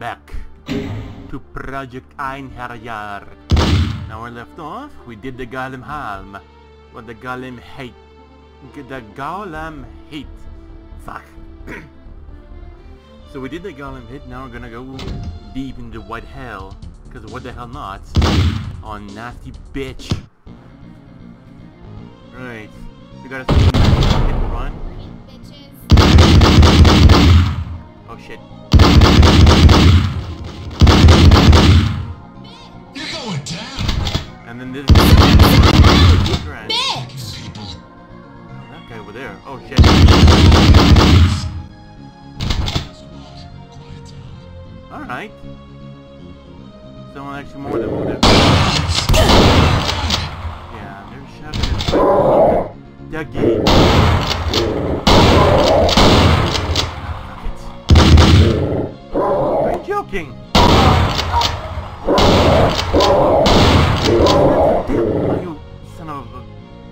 back to Project Einherjar. Now we left off, we did the Golem Harm. Well, the Golem Hate. The Golem Hit. Fuck. So we did the Golem Hit, now we're gonna go deep into white hell. Cause what the hell not? Oh, nasty bitch. Right. We gotta hit and run. Oh shit. You're going down. And then this bitch. That guy over there. Oh shit. Alright. Someone actually more than one. Yeah, they're shoving it. Dougie. Are you joking? You son of a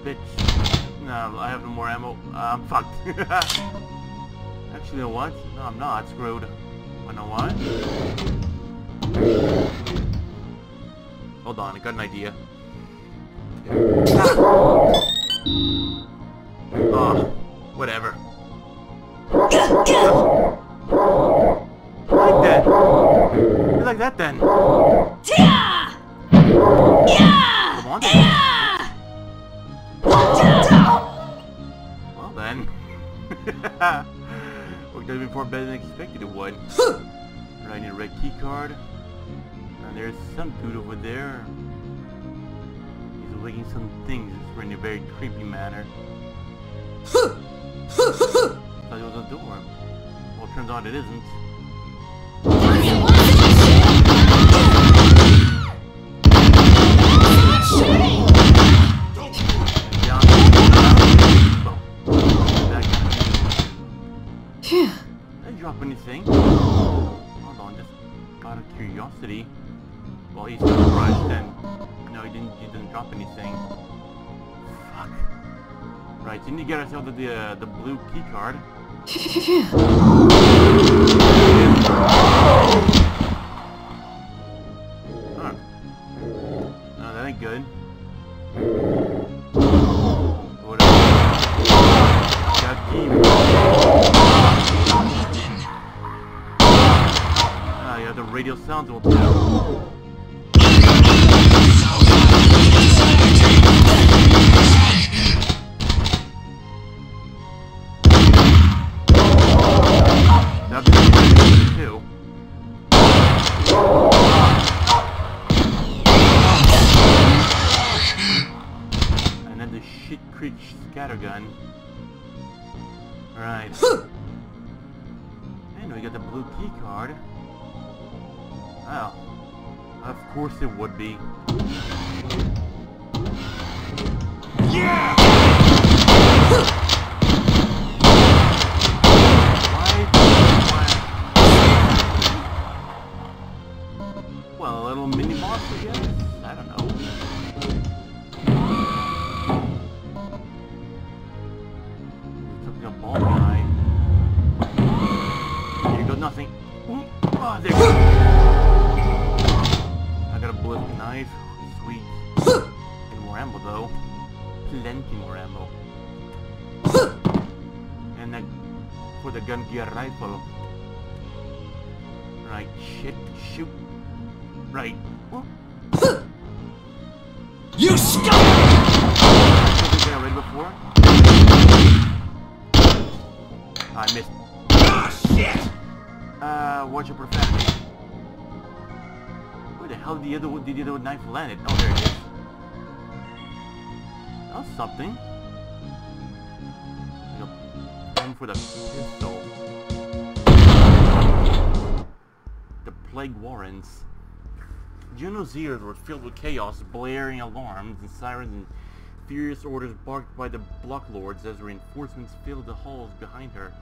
bitch. No, I have no more ammo. I'm fucked. Actually, you know what? No, I'm not screwed. You know what? Hold on, I got an idea. Oh, whatever. Like that. You like that then? Come on. Well then. Worked out even far better than expected it would. Right, I need a red key card. And there's some dude over there. He's licking some things in a very creepy manner. Thought it was a door. Well, it turns out it isn't. Phew. Did I drop anything? Hold on, just out of curiosity. Well, he's still crushed and... No, he didn't drop anything. Fuck. Right, so we need to get ourselves the blue key card. Huh. No, that ain't good. Ah, yeah, the radio sounds will tell. Scattergun. Right. And we got the blue key card. Oh. Of course it would be. Yeah! Well, a little mini boss again? I don't know. Nothing. Oh, there. I got a bullet knife. Sweet. And more ammo though. Plenty more ammo. And that for the gun gear rifle. Right. Shit. Shoot. Right. You scum! Did you get rid before? I missed. Ah, shit! Watch your profanity. Where the hell did the other knife landed? Oh, there it is. That was something. Time for the pistol. The plague warrants. Juno's ears were filled with chaos, blaring alarms and sirens and furious orders barked by the block lords as reinforcements filled the halls behind her.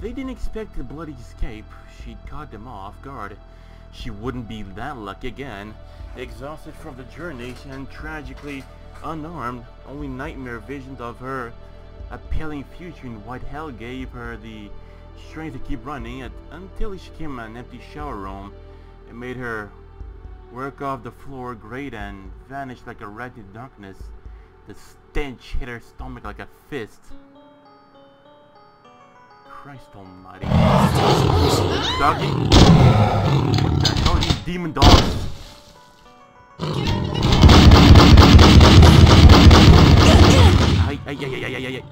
They didn't expect a bloody escape. She'd caught them off guard. She wouldn't be that lucky again. Exhausted from the journey and tragically unarmed, only nightmare visions of her appealing future in white hell gave her the She's trying to keep running until she came in an empty shower room. It made her work off the floor grate and vanished like a rat in darkness. The stench hit her stomach like a fist. Christ almighty. Doggy? What the hell are these demon dogs? Ay, ay, ay, ay, ay, ay.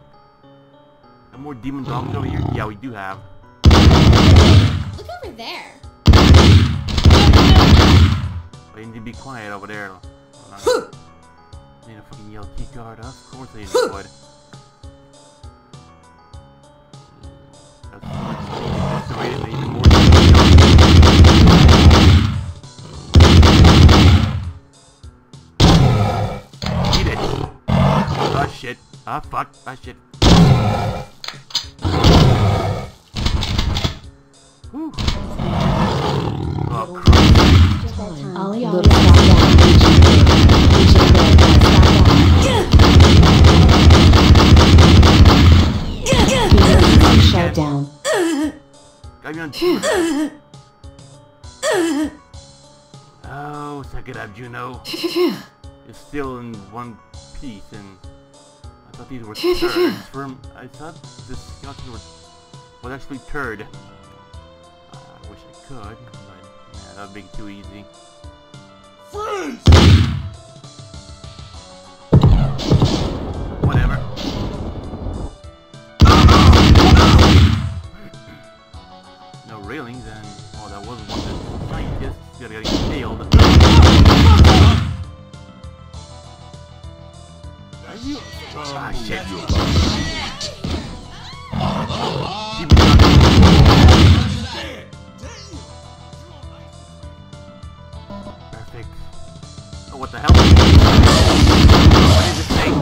Got more demon dogs over here? Yeah, we do have. Look over there. I need to be quiet over there. Hold on. They didn't fucking yell key guard, huh? Of course they didn't would. Ah, fuck, that shit. Whew. Oh, crap. Shutdown. Oh, suck it up, Juno. You're still in one piece and... I thought these were turds from... I thought this skeleton was actually turd. I wish I could, but yeah, that would be too easy. Freeze! Whatever. No railings and... Oh, that was one of the scientists that got nailed. Ah, shit. Perfect. Oh, what the hell? What is this thing?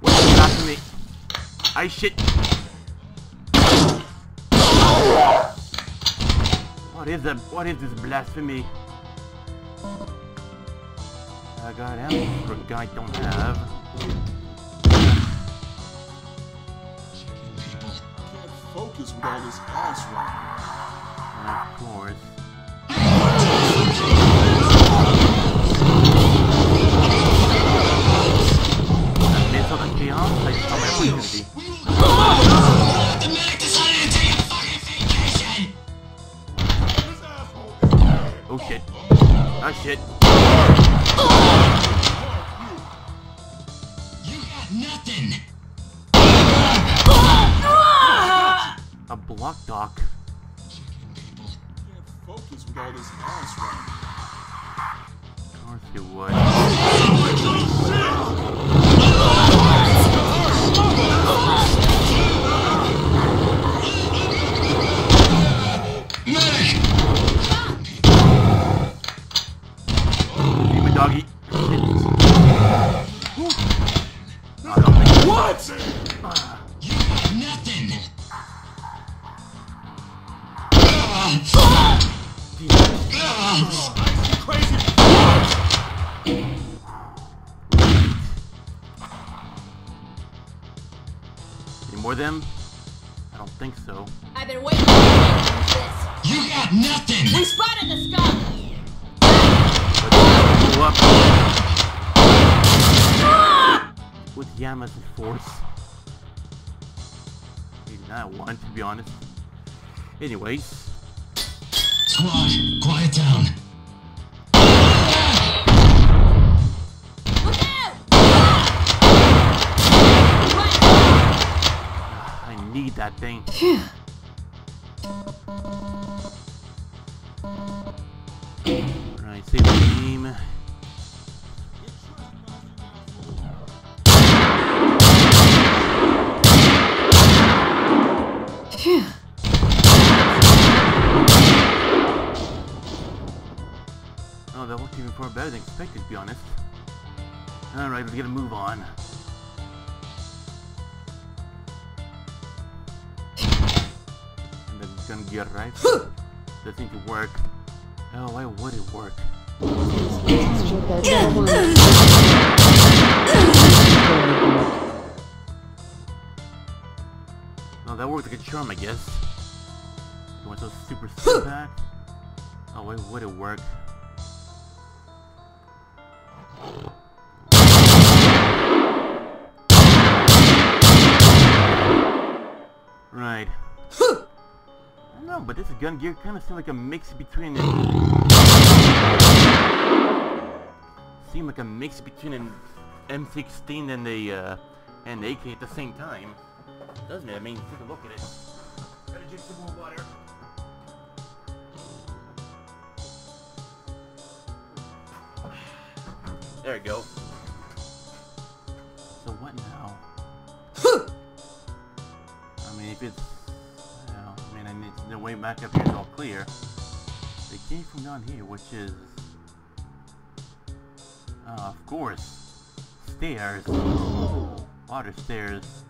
What's it after me? I shit. What is that? What is this blasphemy? I got ammo for a guy I don't have. Focus with all this ass right. Of course. The medic decided to take a fucking vacation. Oh shit. Ah shit. You got nothing. A block dock. People can't focus with all this ass right. Of course you would. Give me doggy. What? You got nothing. Crazy. Any more of them? I don't think so. I've been waiting for this. You got nothing! We spotted the skunk! With Yama's force. Maybe not one, to be honest. Anyways. Squad, quiet down. Look out! I need that thing. Alright, save the game. That worked even far better than expected, to be honest. Alright, let's get a move on. And the gun gear, right? That seemed to work. Oh, why would it work? No, that worked like a charm, I guess. You want those super speed back? Oh, it would have worked. Right. I don't know, but this gun gear kind of seemed like a mix between... Seemed like a mix between an M16 and a, and AK at the same time. Doesn't it? I mean, take a look at it. Gotta drink some more water. There we go. So what now? I mean, if it's... I mean, the way back up here is all clear. They came from down here, which is... of course. Stairs. Water stairs.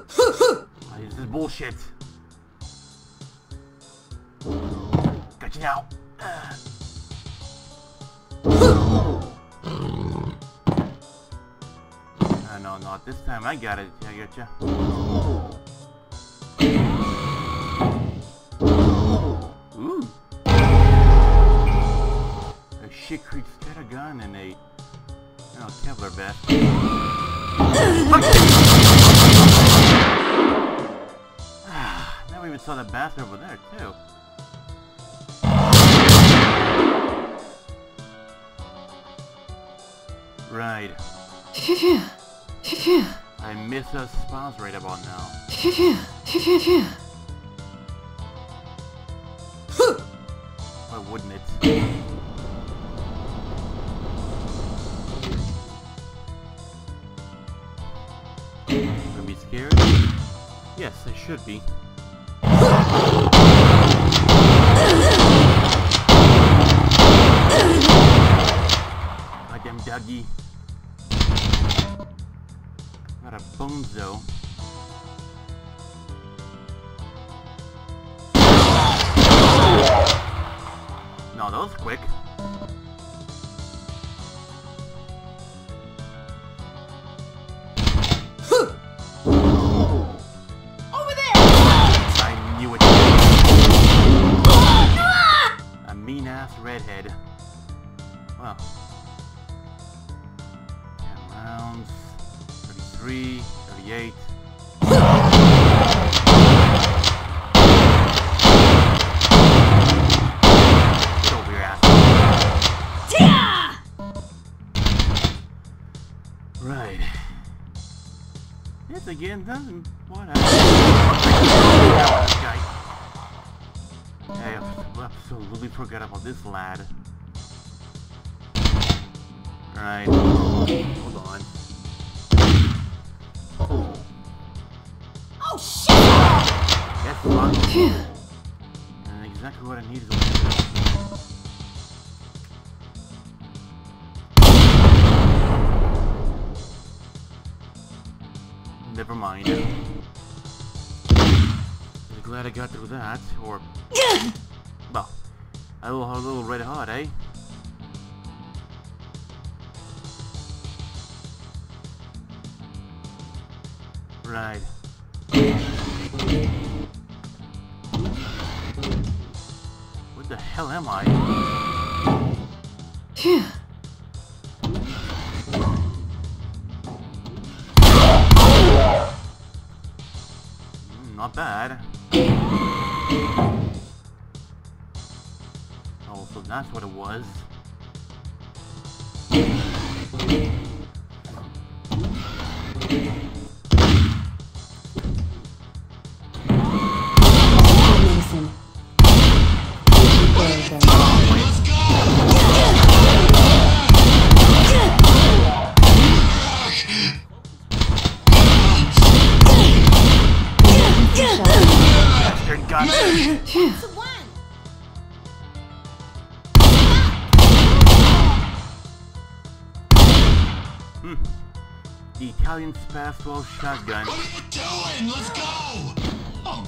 This is bullshit. Gotcha now. No, not this time. I got it. I got you. Ooh. A shit creep's got a gun and a Kevlar vest. I even saw that bastard over there too. Right. I miss us spawns right about now. Why wouldn't it? Gonna be scared? Yes, I should be. Goddamn doggy. Got a bonezo. No, that was quick. Redhead. Well, 10 rounds, 33, 38. Get over your ass. Yeah! Right. This again doesn't want to... Absolutely forgot about this lad. Alright. Hold on. Oh. Oh shit! That's fine. And exactly what I needed was... Never mind. I'm glad I got through that, or... Well, I will have a little red hot, eh? Right. What the hell am I? Not bad. So that's what it was. Listen. Let's go! Bastard. The Italian Spaz-12 shotgun. What are you doing? Let's go! Oh,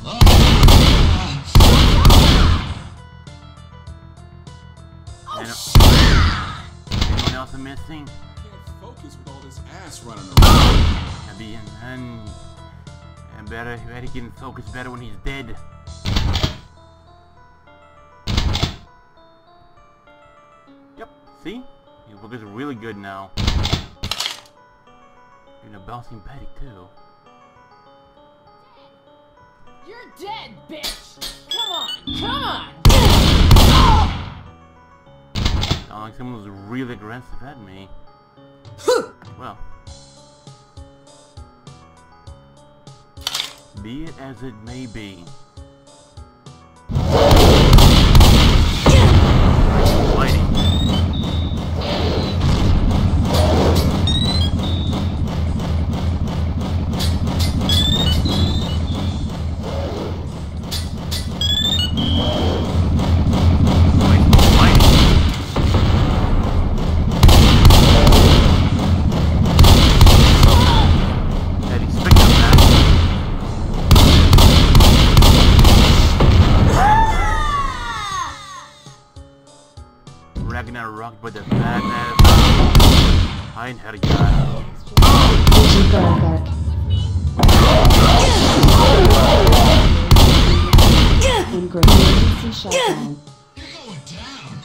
anyone else I'm missing? Can't focus with all this ass running around. And And better he can focus better when he's dead. Yep, see? He looks really good now. And a bouncing Betty too. You're dead, bitch! Come on! Come on! Sounds like someone was really aggressive at me. Well. Be it as it may be. But the bad man Einherjar. You're going down.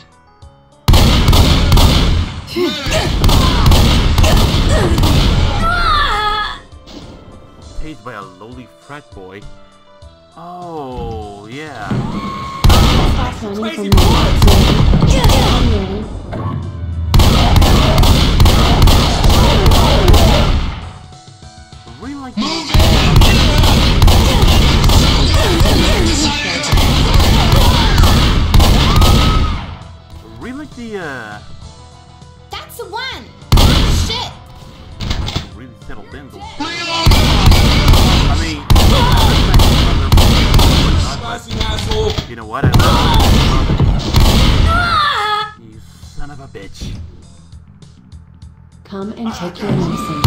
Paged by a lowly frat boy. Oh yeah. Crazy boy. That's the one. Shit. Really settled in. You know what? You son of a bitch. Come and take your medicine.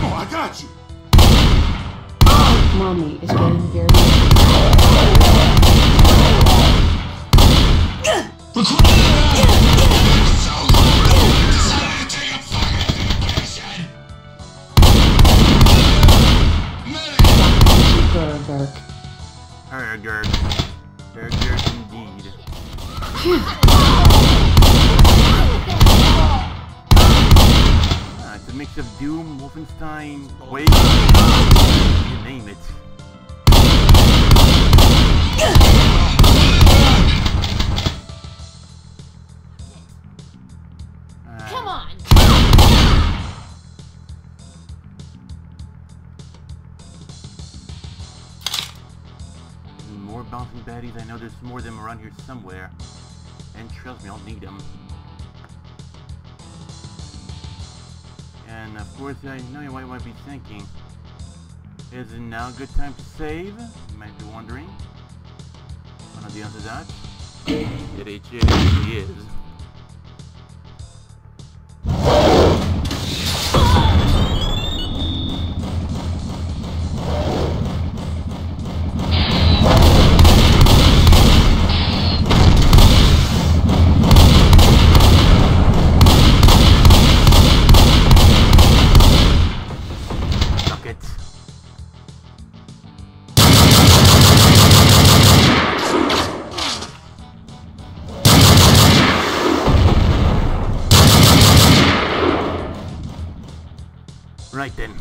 Oh, I got you. Mommy is getting very Burger. Burger indeed. It's a mix of Doom, Wolfenstein, Wake, you name it. Come on! More bouncing baddies. I know there's more of them around here somewhere. And trust me, I'll need them. And of course, I know you might be thinking, is it now a good time to save? You might be wondering. One of the answers that it is. Right then. Whew.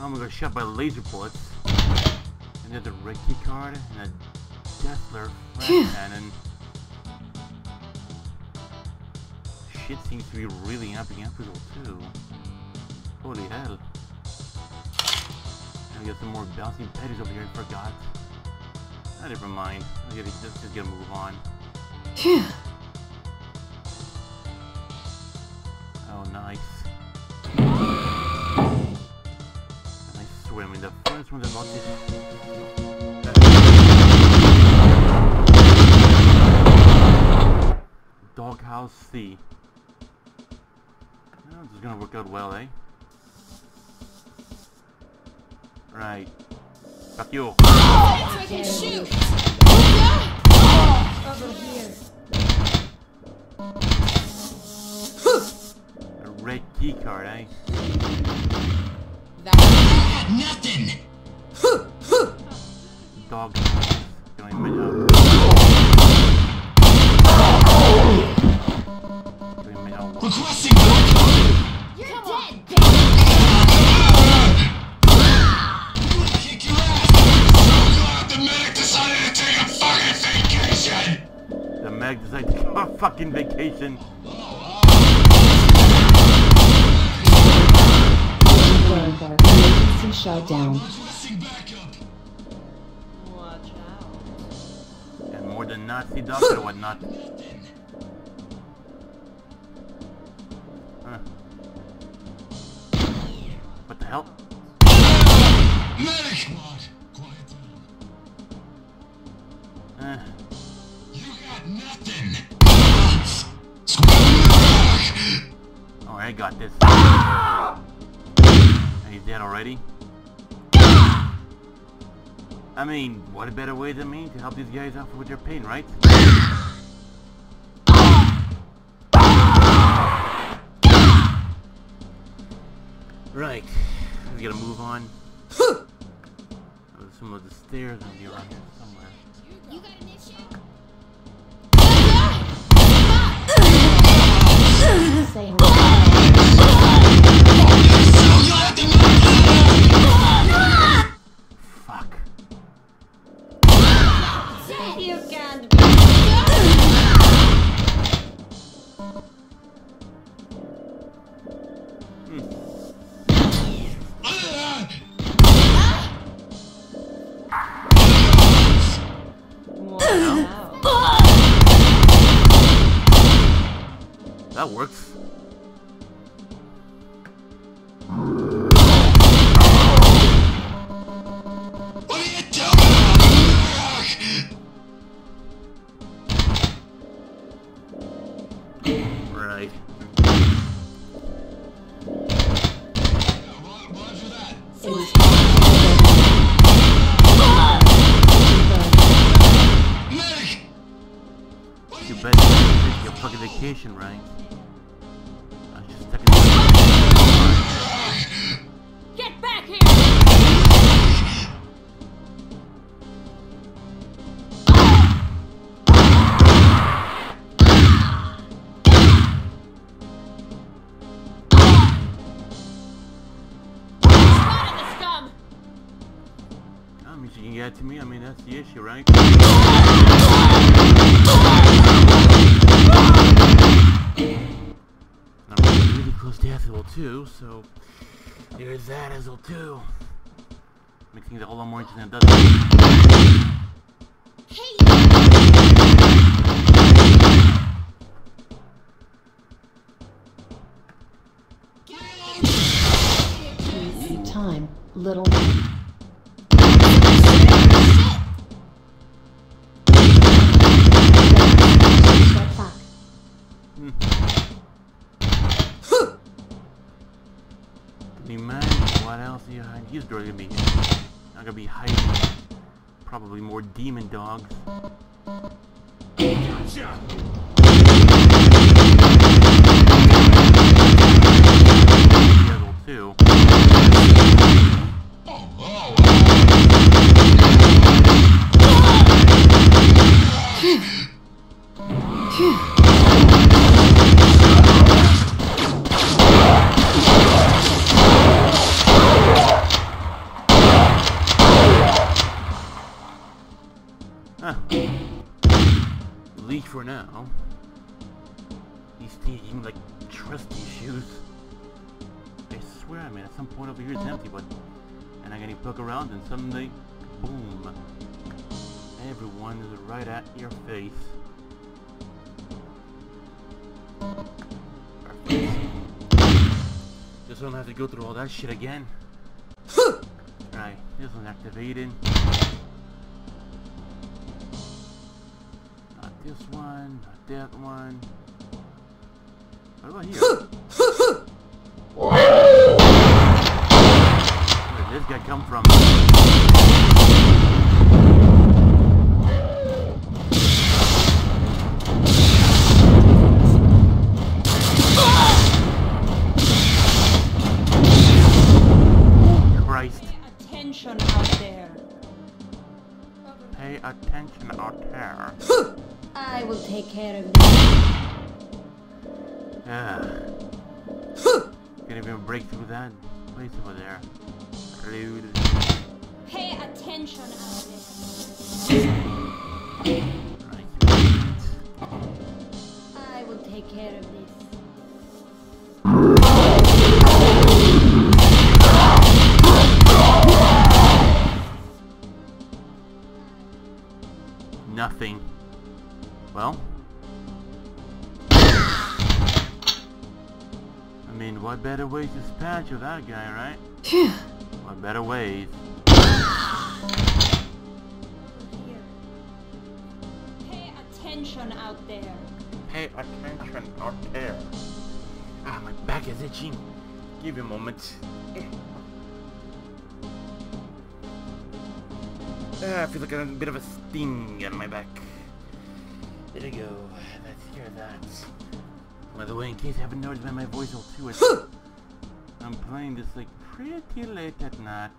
I'm gonna get shot by laser bullets. And there's a Ricky card and a Deathler cannon. Shit seems to be really amping up too. Holy hell. I got some more bouncing petties over here I forgot. Oh, never mind. I gotta just get a move on. Oh, nice. And I swear, I mean, the first one's about to... Doghouse C. Oh, this is gonna work out well, eh? Right. Got you. I can shoot. Over here. A red key card, eh? That's nothing. Dog. Going mid up. Going mid up. Requesting. You're dead, bitch. Kick your ass. God, the medic decided to take a fucking vacation. The medic decided to take a fucking vacation. Shot down. Watch out. And more than Nazi doctor or whatnot. Huh. What the hell? Medic! You got nothing! Oh, I got this. He's dead already. I mean, what a better way than me to help these guys out with their pain, right? Right, we gotta move on. Some of the stairs will be around here somewhere. You got an issue? Fuck. You can't be. That works. What are you doing? Right. You better take your fucking vacation, right? You can get to me, I mean, that's the issue, right? I'm really close to Ethel too, so there's that Ethel too. Making things a whole lot more interesting than it does. Hey. Time, little. He's going to be I'm gonna be hiding. Probably more demon dogs. Gotcha. Too. Oh. For now, he's taking like trusty shoes. I swear, I mean, at some point over here it's empty, but and I'm gonna poke around and suddenly, boom! Everyone is right at your face. Perfect. Just don't have to go through all that shit again. Alright, this one's activated. This one, not that one. What about here? Where did this guy come from? attention out there. Pay attention out there. I will take care of you. Can't even break through that place over there. Rude. Pay attention out there. I will take care of this. Nothing. Well, I mean, what better way to dispatch of that guy, right? Phew. What better ways? Pay attention out there. Pay attention out there. Ah, my back is itching. Give me a moment. I feel like I have a bit of a sting on my back. There you go. Let's hear that. By the way, in case you haven't noticed by my voice all too much, I'm playing this like pretty late at night.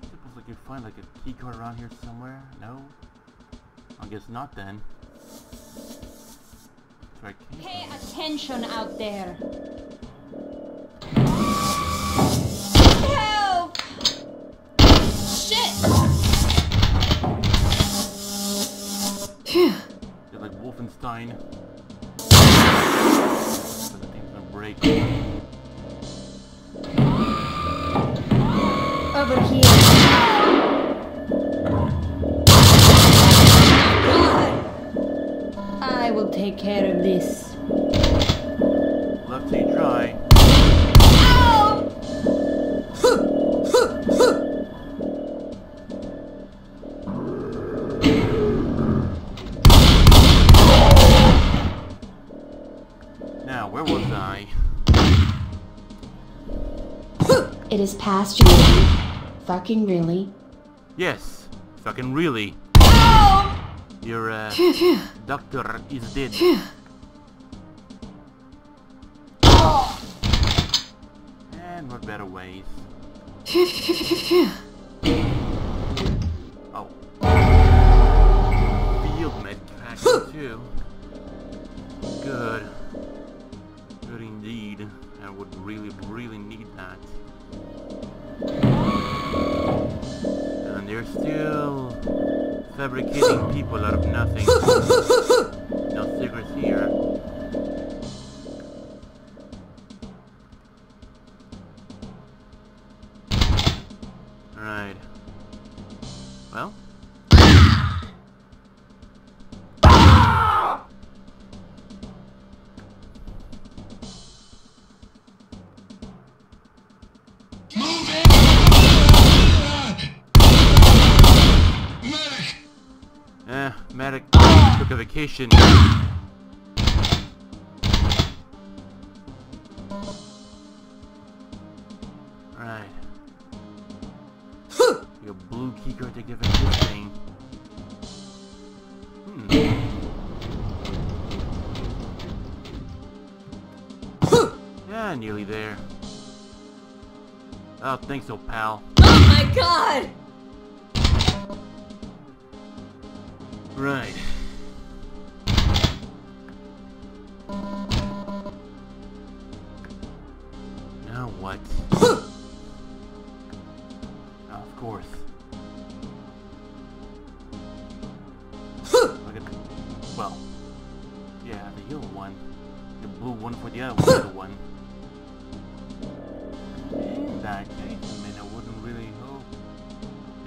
Suppose I can find like a key card around here somewhere? No? I guess not then. So pay attention out there. They're like Wolfenstein. But the thing's gonna break. Over here. I will take care of this. Left to try. It is past you. Fucking really? Yes. Fucking really. Ow! Your doctor is dead. And what better ways? Oh. Field med pack too. Good. Good indeed. I would really, really need that. And they're still fabricating people out of nothing. No secrets here. Alright. Well. Took a vacation. Right. Your blue key card to give it this thing. Yeah, nearly there. I don't think so, pal. Oh my god! Right. Now what? Of course. Look at the, well, yeah, the yellow one, the blue one for the other one. In that case, I mean, I wouldn't really hope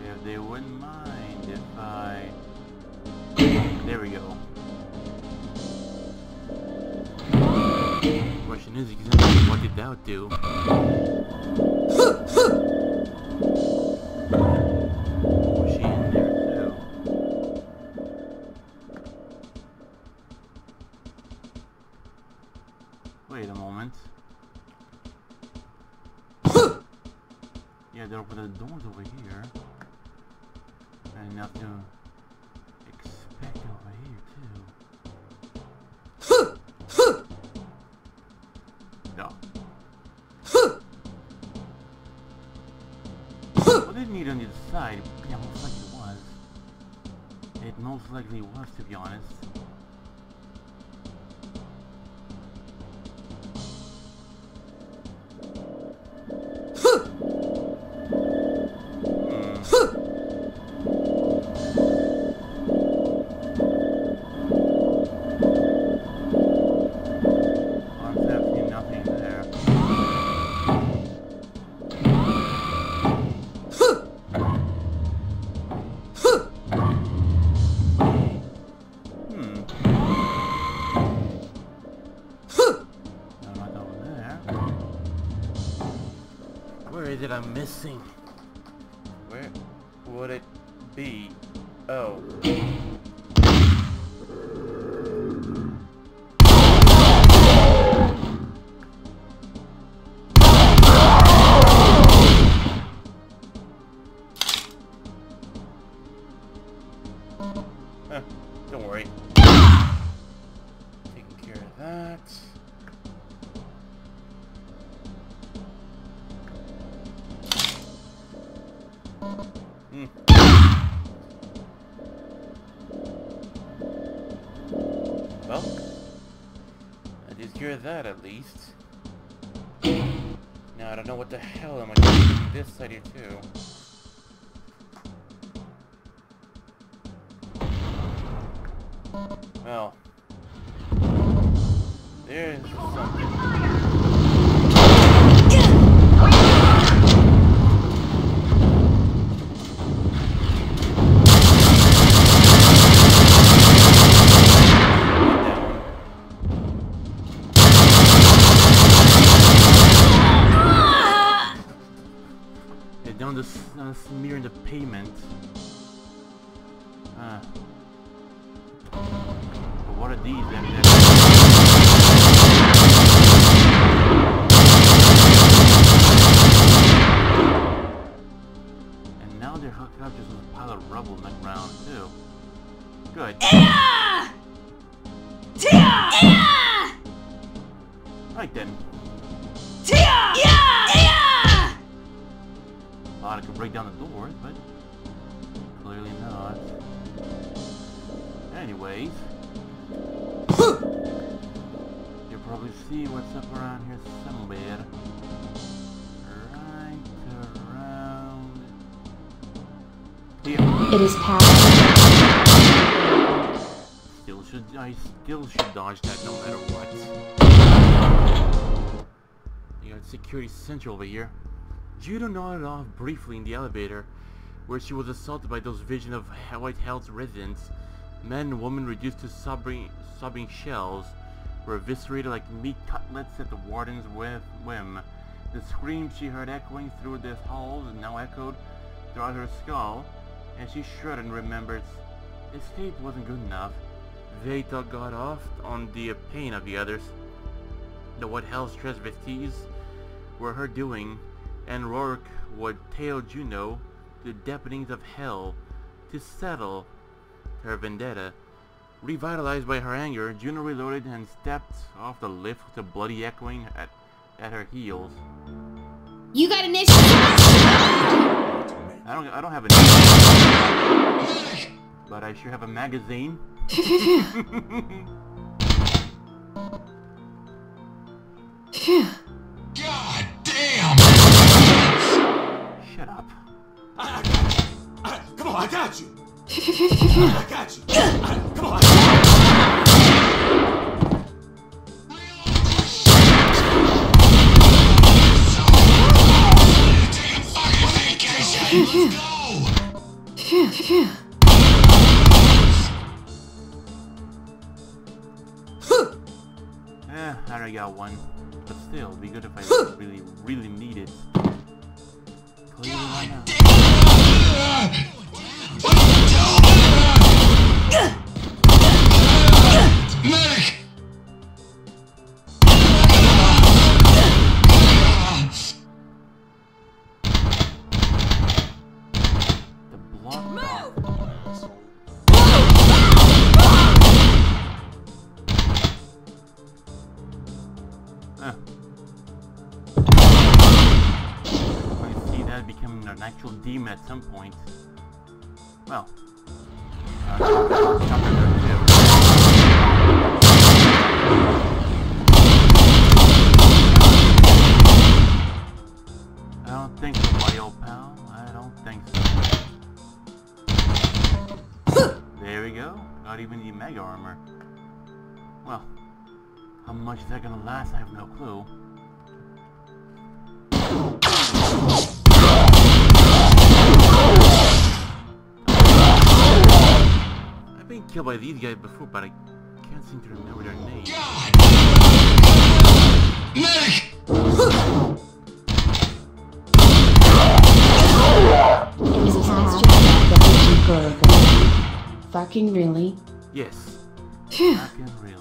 if they wouldn't mind if I. There we go. The question is exactly what did that do? Was she in there too? Wait a moment. Yeah, there are the doors over here. And enough to expect over here too. No. I didn't eat on the other side, but yeah, most likely it was. It most likely was, to be honest. I'm missing. Where would it be? Oh. Don't worry. Taking care of that. Well, I did hear that at least. Now I don't know what the hell am I going to do this side here too. Well, there's something. Smear in the pavement. But what are these? And now they're hooked up just with a pile of rubble in the ground too. Good. Right then. I could break down the door, but clearly not. Anyways, you'll probably see what's up around here somewhere. Right around here. It is past. I still should dodge that no matter what. You got Security Central over here. Juno nodded off briefly in the elevator, where she was assaulted by those visions of White Hell's residents. Men and women reduced to sobbing shells were eviscerated like meat cutlets at the warden's whim. The screams she heard echoing through the halls now echoed throughout her skull, and she shuddered and remembered. Escape wasn't good enough. They got off on the pain of the others. The White Hell's travesties were her doing, and Rourke would tell Juno the deepenings of hell to settle her vendetta. Revitalized by her anger, Juno reloaded and stepped off the lift with the bloody echoing at her heels. You got an issue? I don't have an issue, but I sure have a magazine. God damn! Shut up. Come on, I got you! I got you! Come on! I already got one. But still, it'd be good if I really, really need it. God damn! What the hell? Medic! The block. Move! Became doing an actual deem at some point. Well, I don't think so, my old pal. I don't think so. There we go. Not even the mega armor. Well, how much is that gonna last? I have no clue. I've been killed by these guys before, but I can't seem to remember their names. Fucking really? Yes. Fucking really.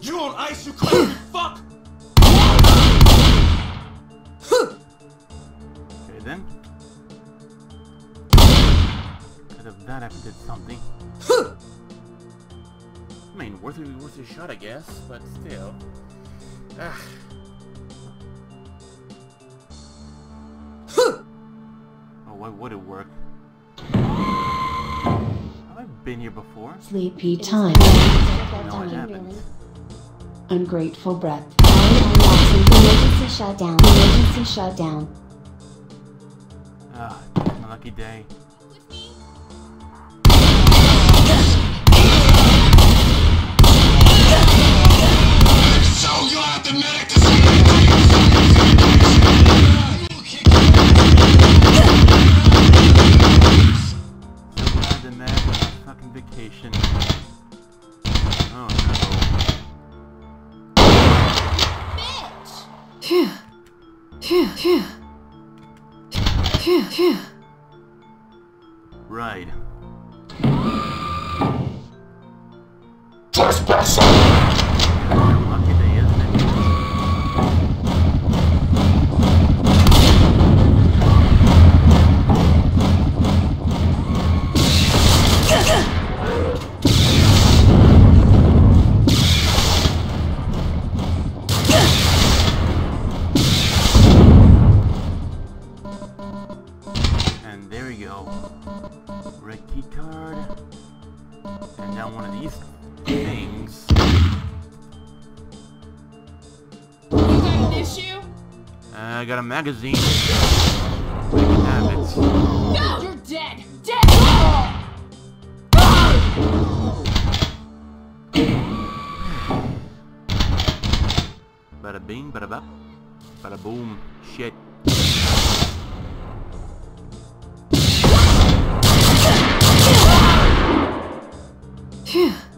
You on ice, you crazy fuck! Okay then. Out of that I did something. I mean, worth a shot I guess, but still. Ah. Oh, why would it work? Have I been here before? Sleepy time. No, it happens. Ungrateful breath. Emergency shutdown. Emergency shutdown. Ah, unlucky day. So you have the medic to see. So glad the medic was on fucking vacation. Oh no. Phew. Phew. Phew. Phew. Phew. Right. Just pass it. Lucky day, isn't it? I got a magazine. I can have it. No! You're dead! Dead! Bada bing, bada bop. Bada boom. Shit.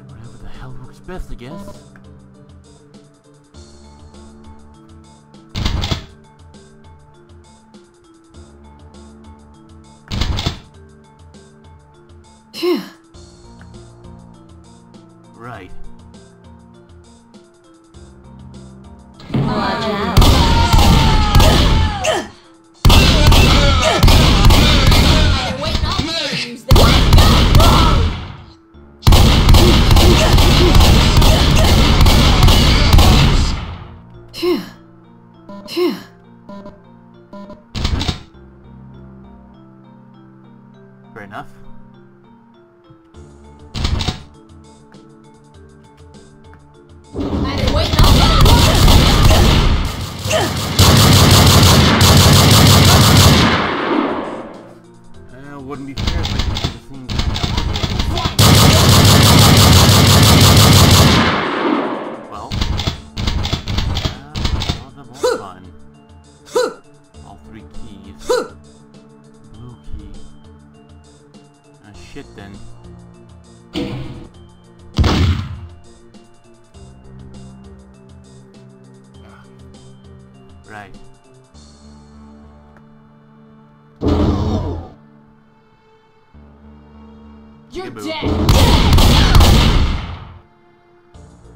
Whatever the hell works best, I guess. Right. Fair enough. Wouldn't be fair if I didn't do the thing that well, that was all fun. All three keys. Blue key. Ah, shit then. Right. You're dead.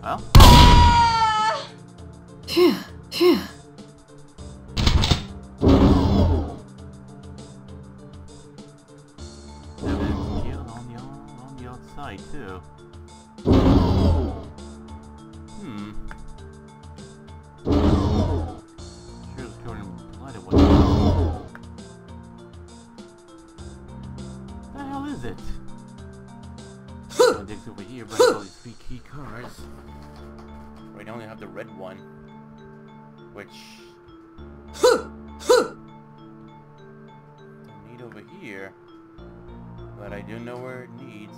Well. Phew. Phew. On the outside too. Hmm. bring all these free key cards. Right now we have the red one, which I need over here, but I do know where it needs.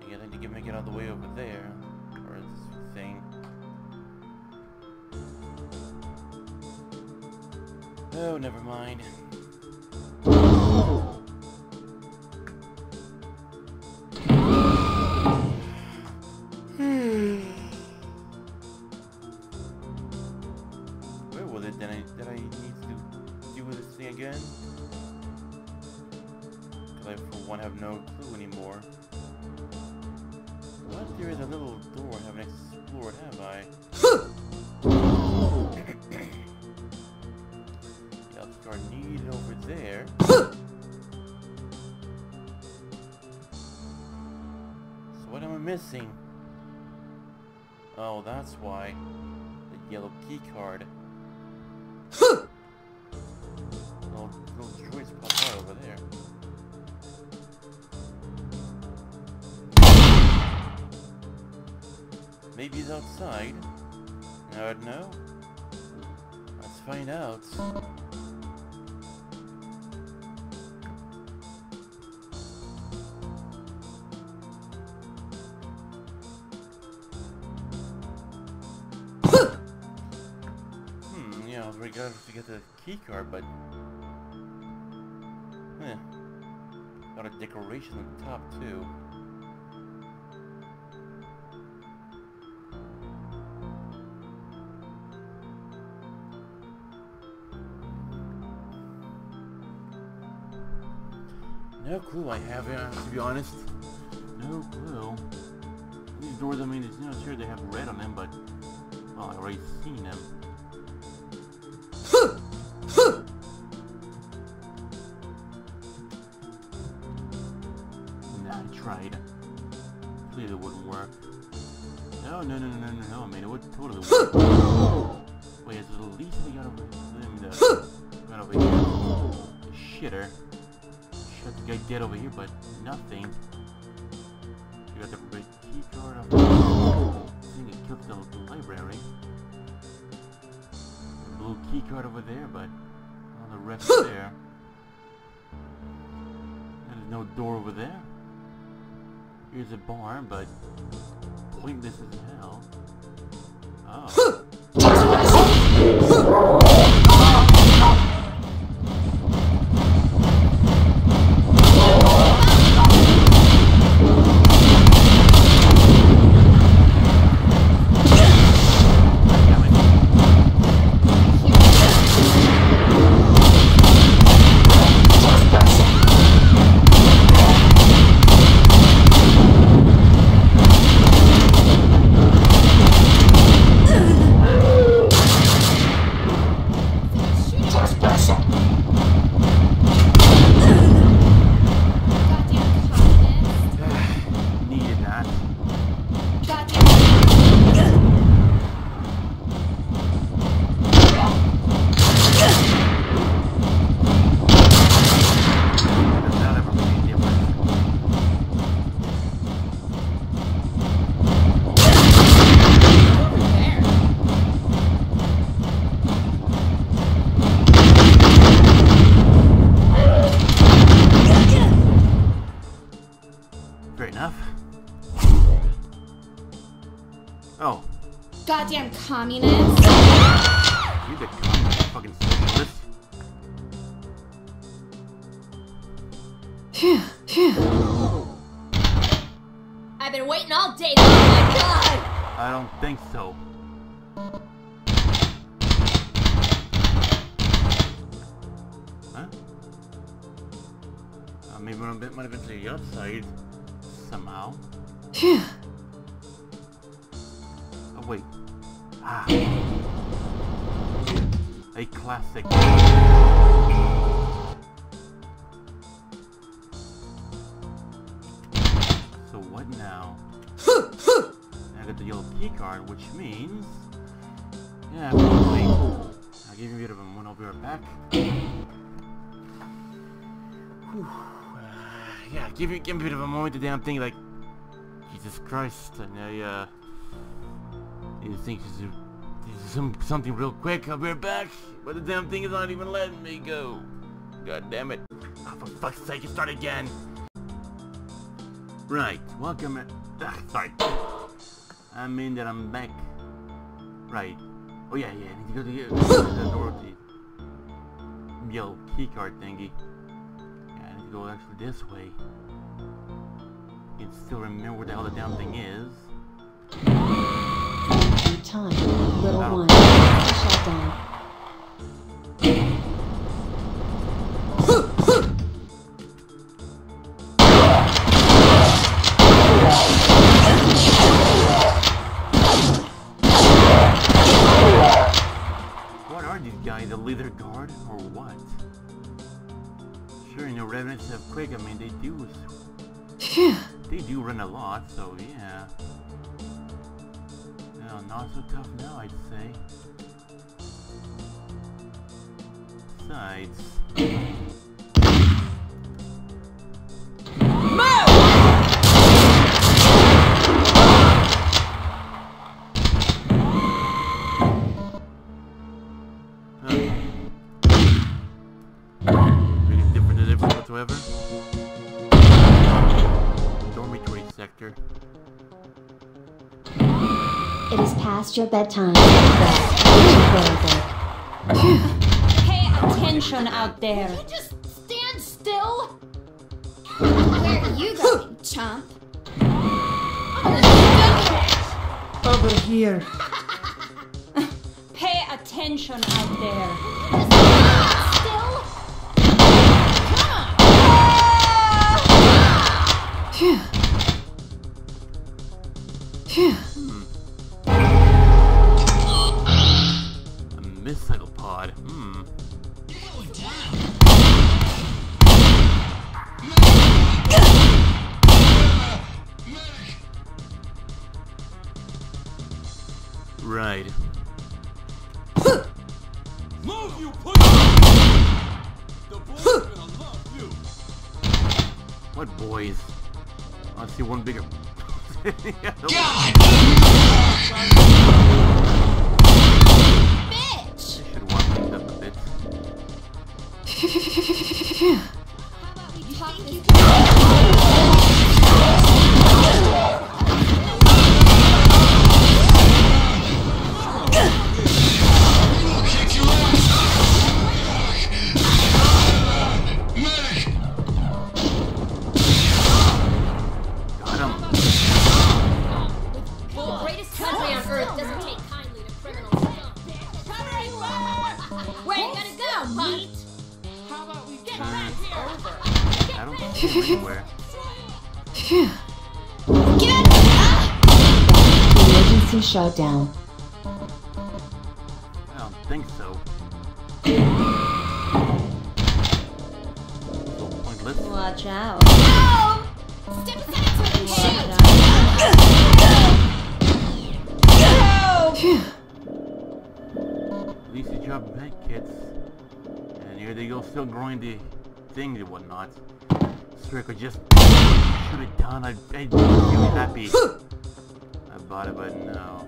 I guess I need to make it all the way over there, or this thing. Oh, never mind. Missing. Oh, that's why the yellow key card. Little droids pop out over there. Maybe he's outside. I don't know. Let's find out. To get the key card, but got a decoration on the top too. No clue I have it, to be honest. No clue. These doors, I mean, it's not sure they have red on them, but well, I've already seen them. Tried. Please, it wouldn't work. No, I mean, it would totally work. Wait, is it the least we got over here? I mean, right over here. The shitter. Shut the guy dead over here, but nothing. You got the big key card up. I think it killed the library. The blue key card over there, but all the rest there. And there's no door over there. Here's a bar, but pointless as hell. Oh. Goddamn communist! You the communist, fucking socialist. I've been waiting all day. Oh my god! I don't think so. Huh? Maybe it might have been to the outside somehow. Phew. Oh wait. Ah. A classic. So what now? I got the yellow key card, which means... yeah, probably. I'll give you a bit of them when I'll be right back. Yeah, give me a bit of a moment to damn thing, like... Jesus Christ, and I need to think something real quick. I'll be right back, but the damn thing is not even letting me go. God damn it. Oh, for fuck's sake, you start again. Right, welcome at... sorry. I mean that I'm back. Right. Oh yeah, yeah, I need to go to here. Dorothy. Yo, keycard thingy. Yeah, I need to go actually this way. I can still remember where the hell the damn thing is. Your time, little one. Shut down. The leader guard or what? Sure, you know, revenants have quick. I mean, they do run a lot, so yeah. No, not so tough now, I'd say. Besides, it is past your bedtime. Pay attention out there. Can you just stand still? Where are you going, chump? Over here. Pay attention out there. Phew. Phew. A missile pod. Right. Move, you pussy! The boys are gonna love you. What boys? I see one bigger. God! Bitch! I should walk this up a bit. How about we talk this anywhere. Get up! Emergency shutdown. I don't think so. So pointless. Watch out. No! Step aside so I can shoot! No! At least you dropped back, kids. And here they go, still growing the things and whatnot. I could just shoot it down, I'd be really happy. I bought it, but no.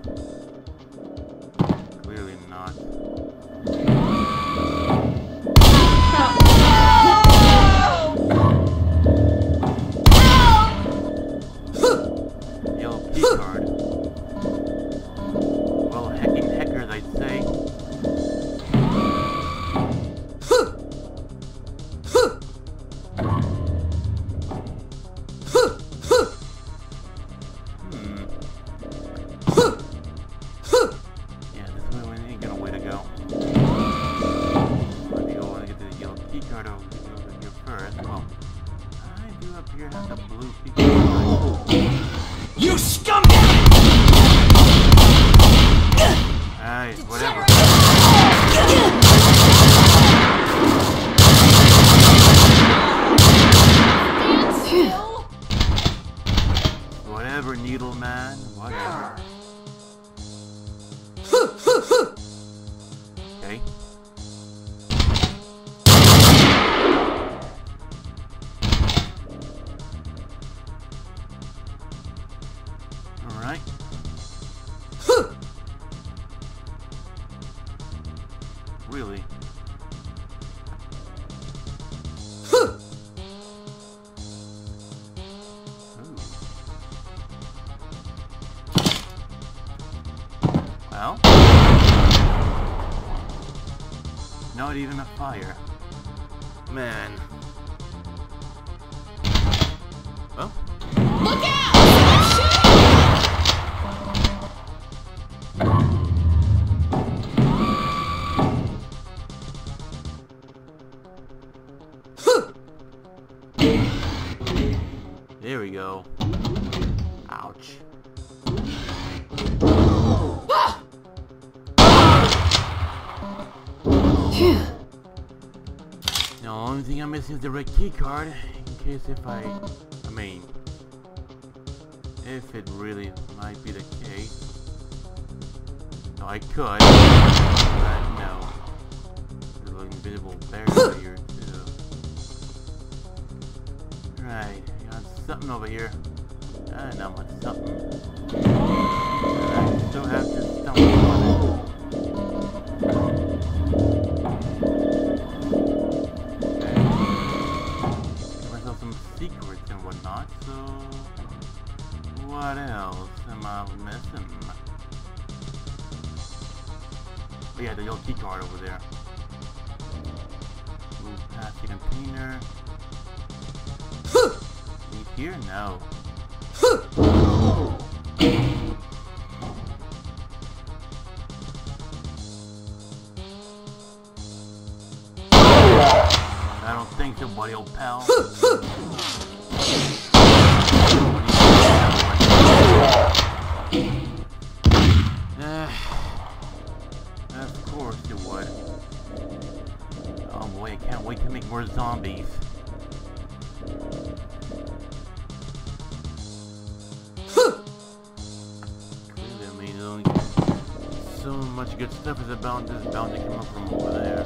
Clearly not. No! Yo, key card. Well, heckin' heckers, I'd say. Way to go. really. Well, not even a fire. Man. Well. Look out! There we go. Ouch. Ah! Now, the only thing I'm missing is the red key card, in case if I mean, if it really might be the case. No, I could, but no. There's a little invisible barrier here, too. Right. Something over here. I don't know what something. I still have to stumble on it. Okay. Give myself some secrets and whatnot, so what else am I missing? Oh yeah, the yellow key card over there. Move past the container. Here? No. I don't think so, buddy, old pal. Of course it would. Oh boy, I can't wait to make more zombies. So much good stuff is about this bounty coming from over there.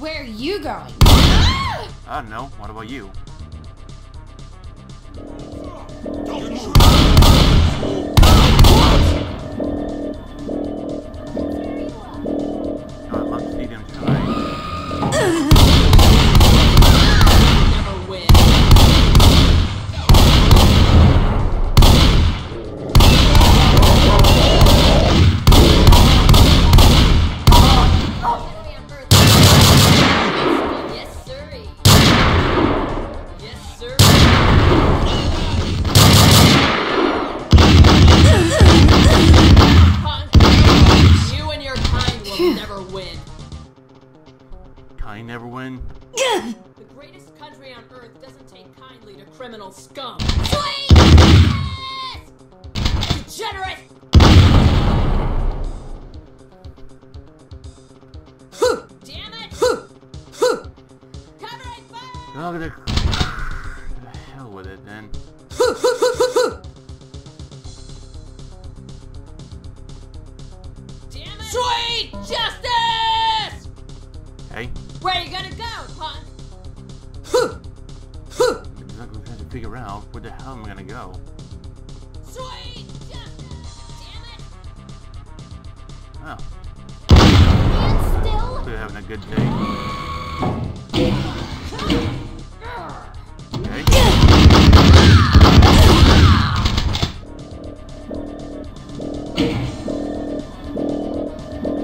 Where are you going? I don't know. What about you? No, I'd love to see them try. Criminal scum. Please! Degenerate! Damn it! Cover it, fire! hell with it then. Damn it. Sweet justice! Hey? Where are you gonna go, punk? I'm not gonna try to figure out where the hell I'm gonna go. Sweet justice! Damn it! Oh. We're having a good day. Okay.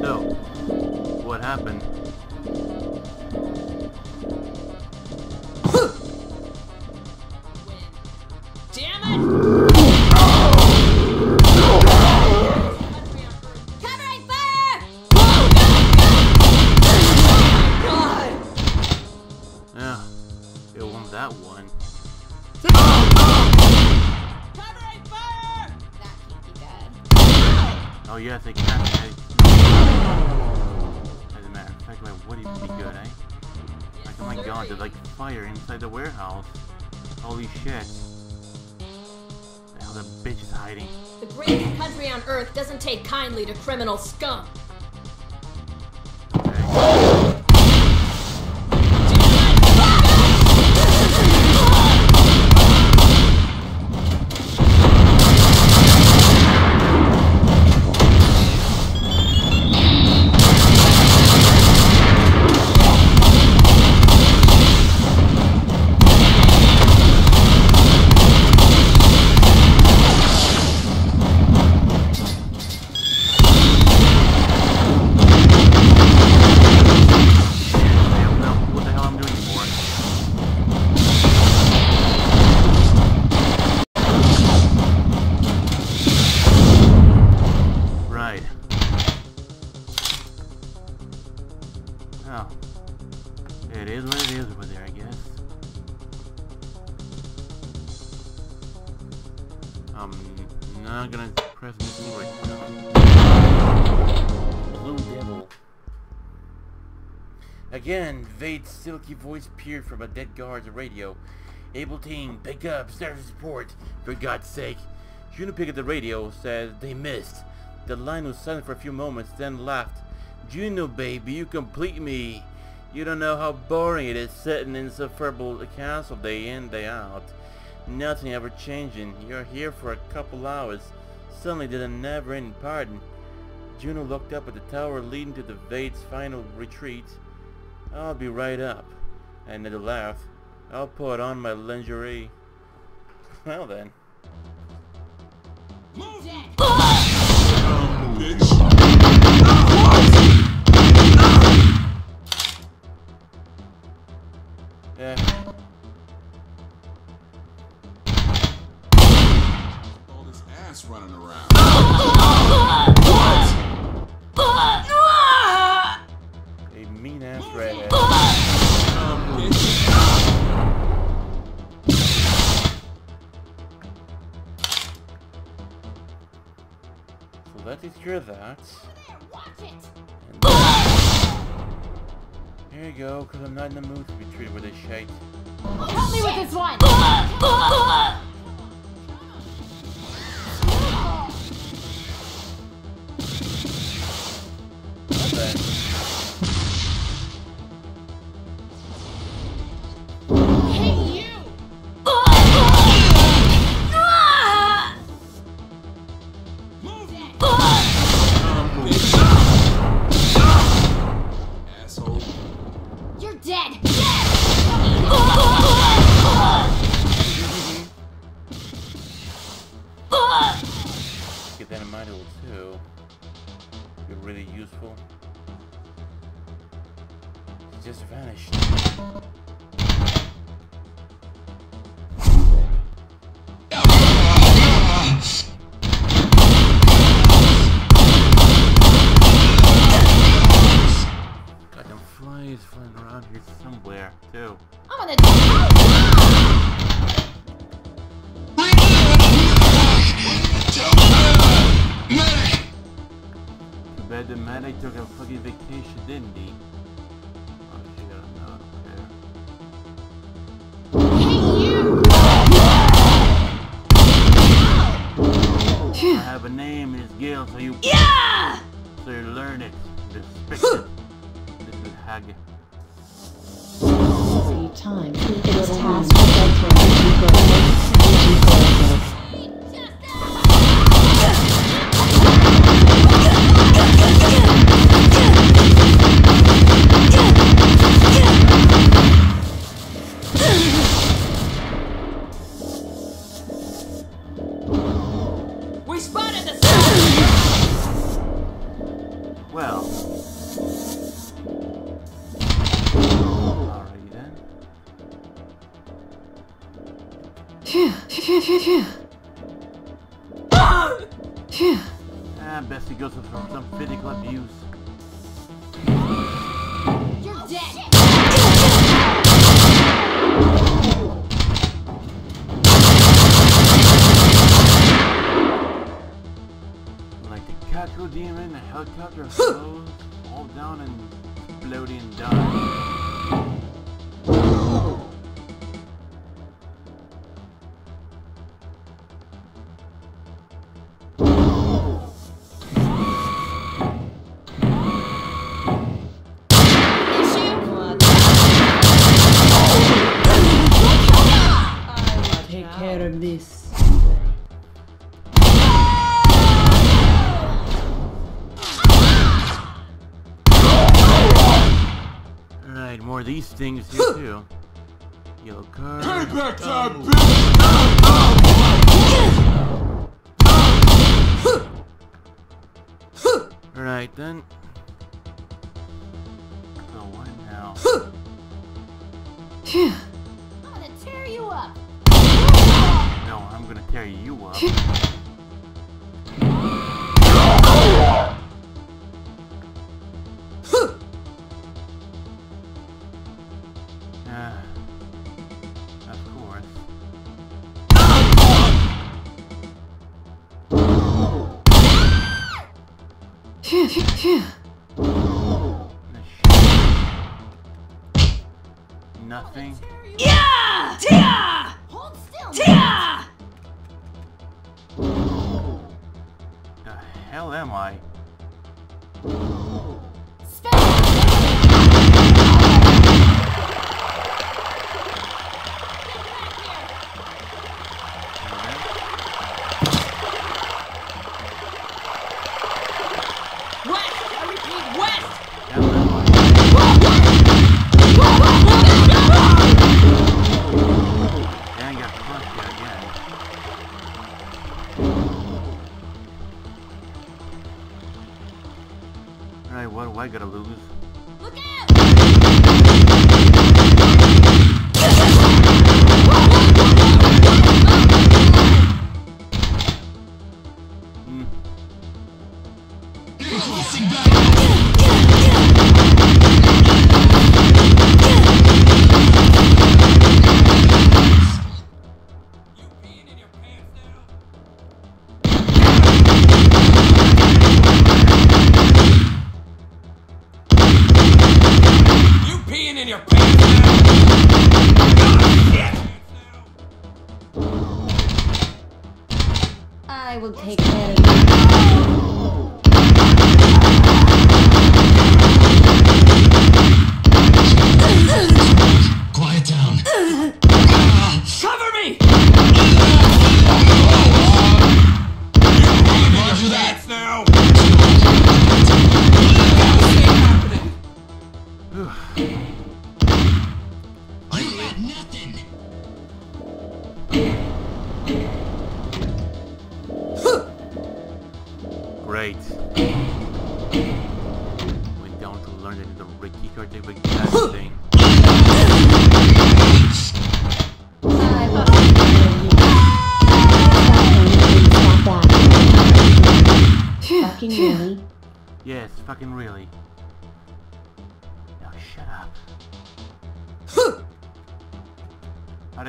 So, what happened? Damn it! Oh yeah, I think it can. Doesn't matter. In fact, like, would it be good, eh? Like, oh my god, there's like fire inside the warehouse. Holy shit. The hell, that bitch is hiding. The greatest country on earth doesn't take kindly to criminal scum. Again, Vade's silky voice peered from a dead guard's radio. Able team, pick up, service support, for God's sake. Juno picked up the radio, said they missed. The line was silent for a few moments, then laughed. Juno, baby, you complete me. You don't know how boring it is sitting in this affable castle day in, day out. Nothing ever changing. You're here for a couple hours. Suddenly did a never-ending pardon. Juno looked up at the tower leading to the Vade's final retreat. I'll be right up. And at the laugh, I'll put on my lingerie. Well then. Move it! Yeah. All this ass running around. What? A mean ass red ass. So let's secure that. Here you go, cause I'm not in the mood to be treated with this shite. Help me with this one! Hey, you! Gale, so you... Yeah! So you learn it. Respect it. Little hag. Every time you do this task, these things here too. Yellow card. Take back time, bitch! Alright then. So what now? I'm gonna tear you up. No, I'm gonna tear you up. Nothing. Yeah! Tia! Hold still. Tia! The hell am I? I gotta lose. Look out!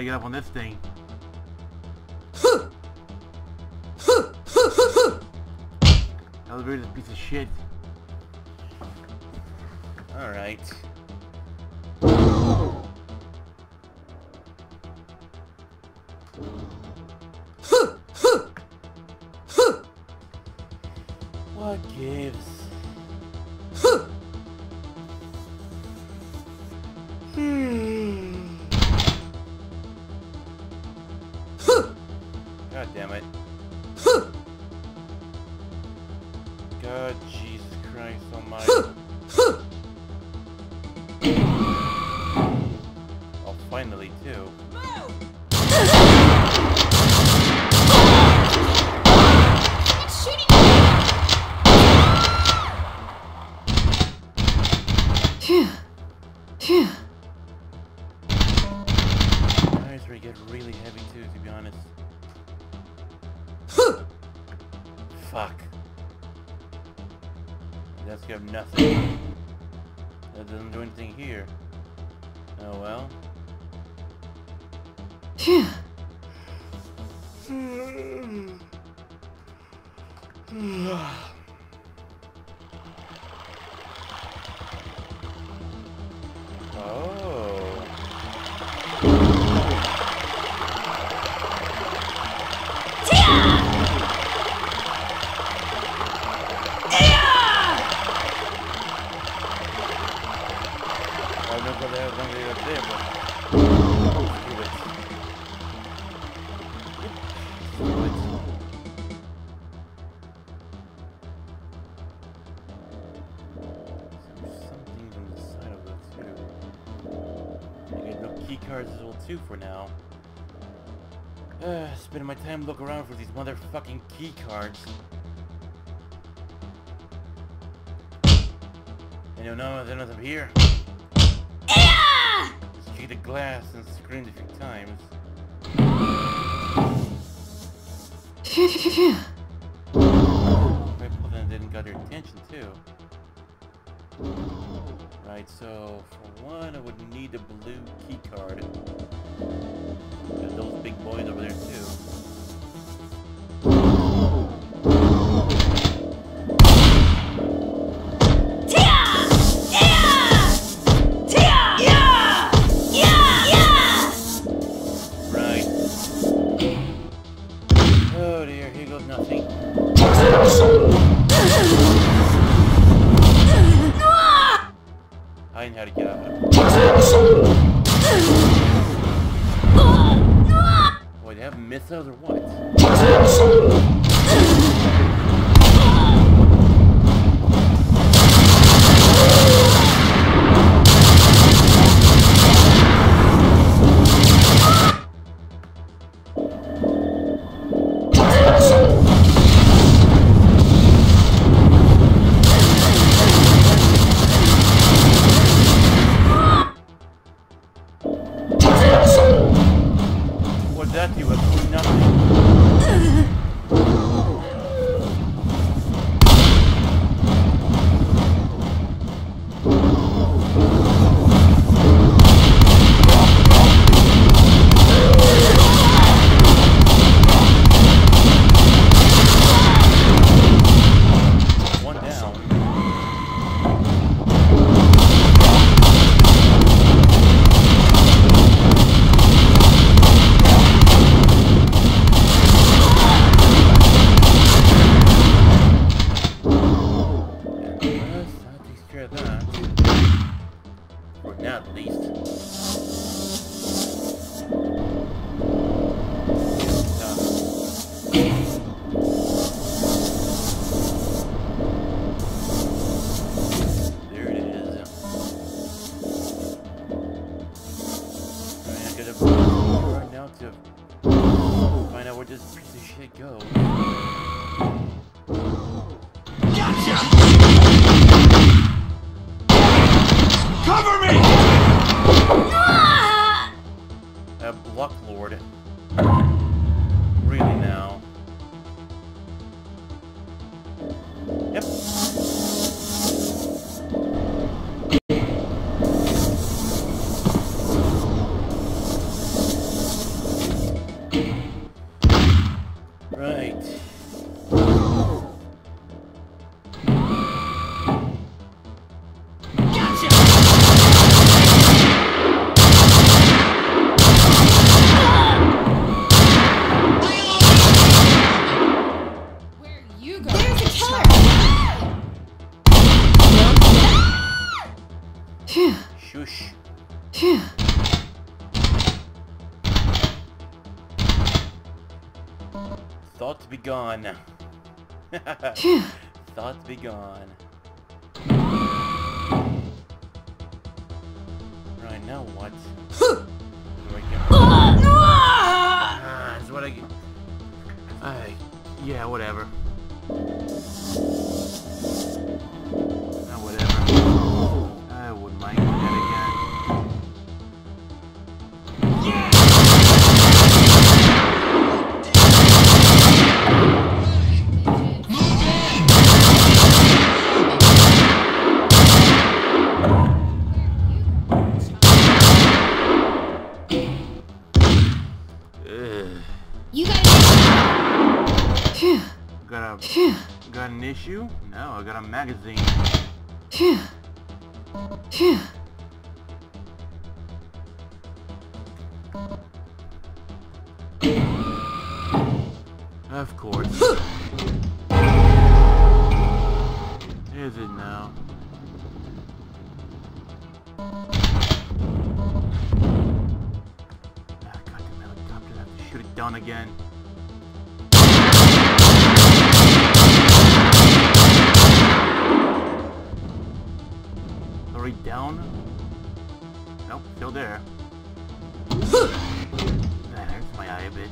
Get up on this thing. Elevator's a piece of shit. Alright. gives? God damn it. God, Jesus Christ almighty. Oh, finally, too. Nothing. That doesn't do anything here. Oh well. Phew. For now. Spending my time looking around for these motherfucking key cards. Anyone know there's nothing here? Yeah! Just kick the glass and scream a few times. People then didn't got your attention too. Right, so for one I would need a blue key card. And those big boys over there too. Missiles or what? Thoughts be gone. Thoughts be gone. Right, now what? What I get. Yeah, whatever. I wouldn't like that again. Got an issue? No, I got a magazine. Of course. Is it now? Ah, goddamn helicopter! I should have done again. Down? Nope, still there. That hurts my eye a bit.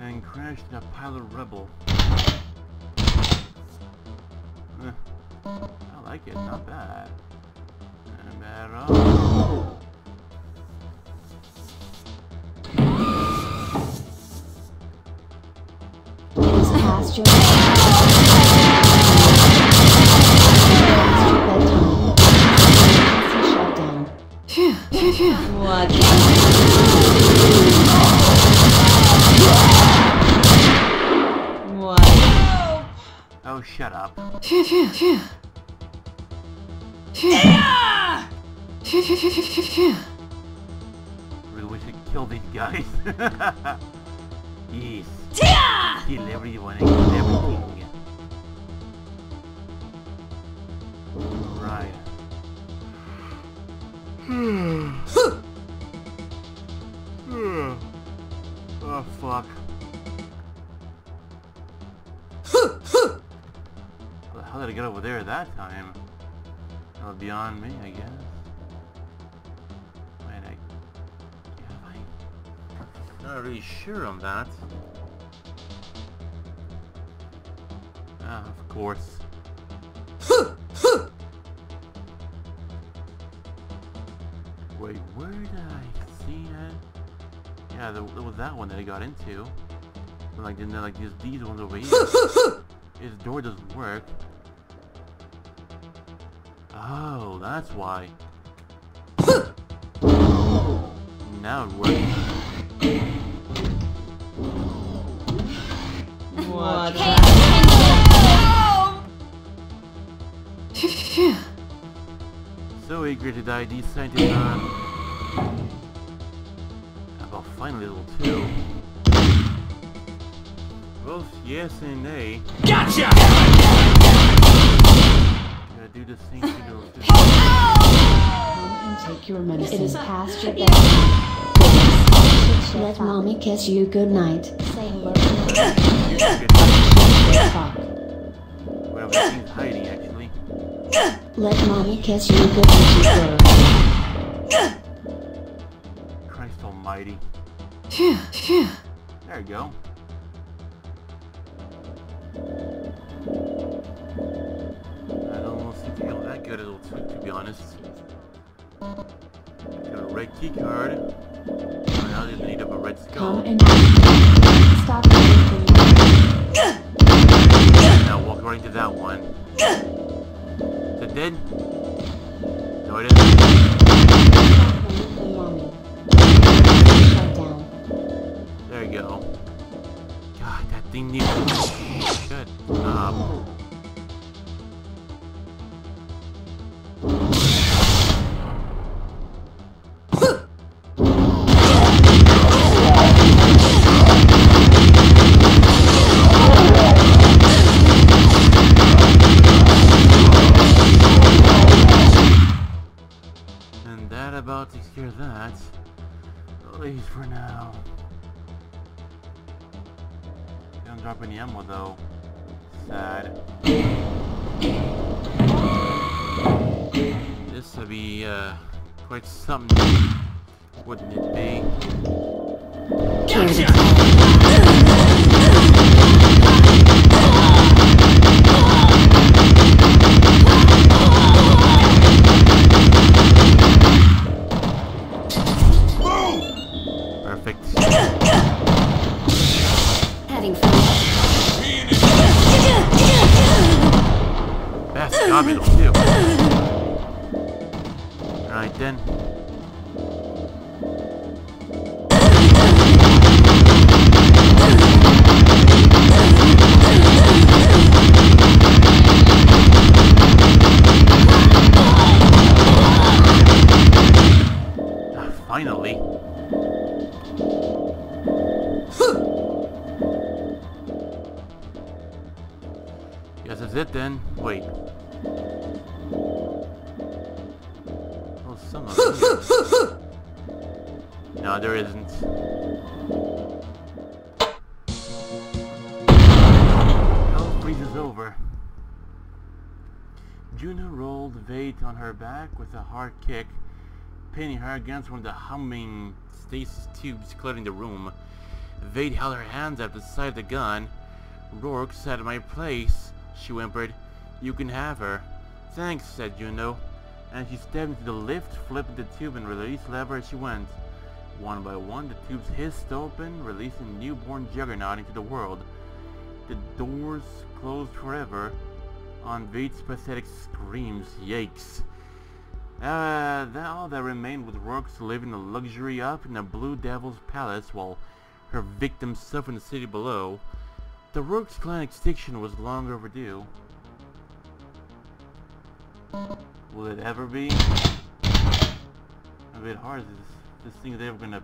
And crashed in a pile of rubble. I like it, not bad. Not bad at all. Juno. What? Oh, shut up. Really wish I'd kill these guys. Yes. Kill everyone and kill everything. Right. Oh fuck. How the hell did I get over there that time? That was beyond me, I guess. Not really sure on that. Ah, of course. Wait, where did I see that? Yeah, there was that one that I got into. But like, didn't I like these ones over here? His door doesn't work. Oh, that's why. Now it works. What? So eager to die, these scientists are... About finally level 2. Both yes and nay. Gotcha! Gotta do the same thing over there. Take your medicine. It is past your bed. Let mommy kiss you goodnight. Say hello. Whatever she's hiding, actually. Let mommy kiss you good. Christ almighty. There you go. I don't seem to feel that good to be honest. Got a red key card. I now just need up a red skull. Stop everything. Now walk right into that one. Is it dead? No, it isn't. There you go. God, that thing needs to be shut up. hear that. At least for now. They don't drop any ammo though. Sad. This would be quite something, wouldn't it be? Juno rolled Vade on her back with a hard kick, pinning her against one of the humming stasis tubes cluttering the room. Vade held her hands up to the side of the gun. "Rourke sat at my place," she whimpered. "You can have her." "Thanks," said Juno, and she stepped into the lift, flipped the tube and released lever as she went. One by one, the tubes hissed open, releasing newborn juggernaut into the world. The doors closed forever on Vade's pathetic screams. Yikes. All that remained was Rourke living the luxury up in the Blue Devil's Palace while her victims suffered in the city below. The Rourke's clan extinction was long overdue. Will it ever be? A bit hard, this thing is ever gonna...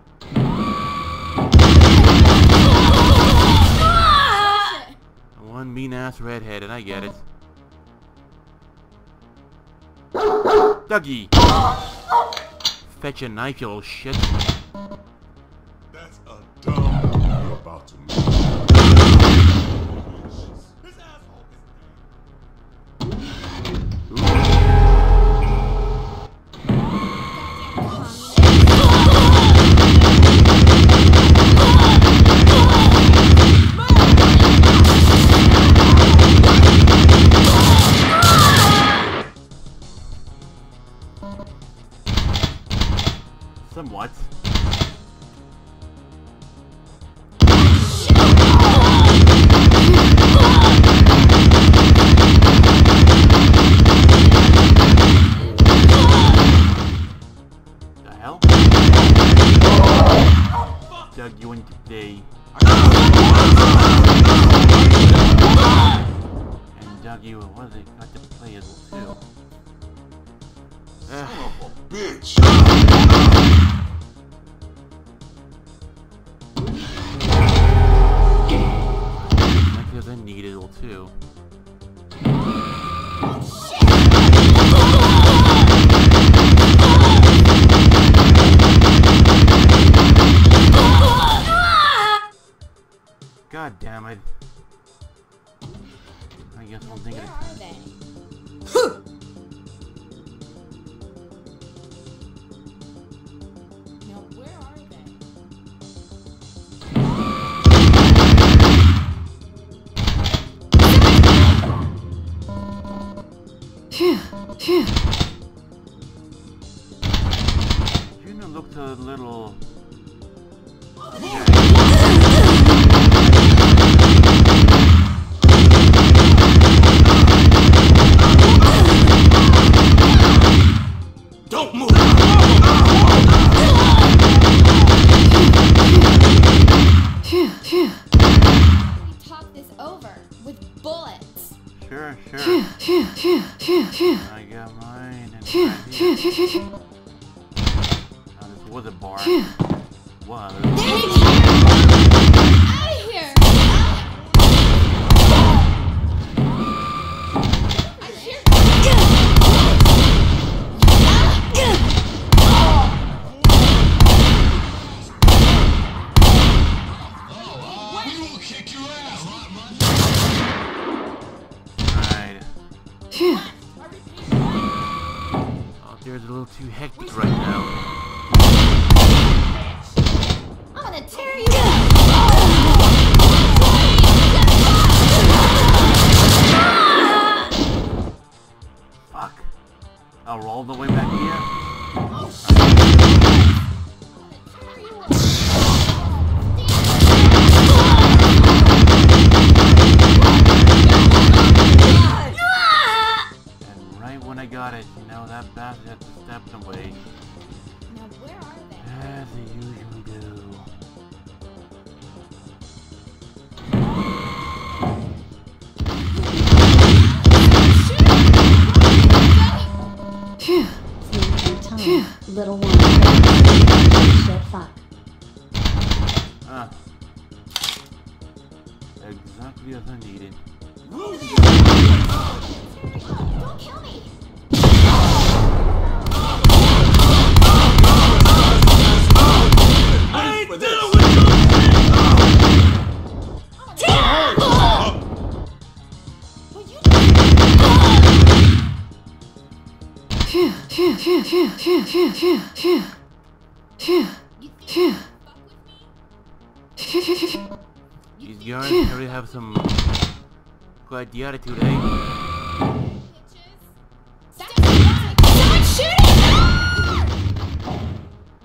One mean-ass redhead, and I get it. Dougie! Fetch a knife, you little shit. That's a dumb you're about to make. This somewhat. The hell? Dug you in today. And dug you, what have they got to play as well too? Son of a bitch! I need it all too. God damn it. I guess I'll think it. Juno looked a little... Don't move! We pop this over with bullets. Sure. I got mine. Now this was a bar. What? Get out of here! Phew. Oh dear, it's a little too hectic right now. I'm gonna tear you up! Fuck. I'll roll the way back here. Oh, shit. Got it, you know, that bastard stepped away. Now where are they? As they usually do. Phew. Phew. Little one. Shit, fuck. Exactly as I needed. Don't kill me! These guys really have some quite the attitude, eh? Someone shooting!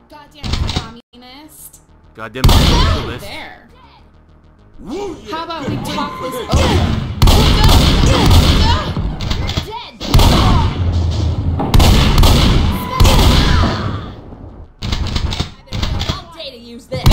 Goddamn communist! Goddamn communist! How about we talk this over? Use this. Oh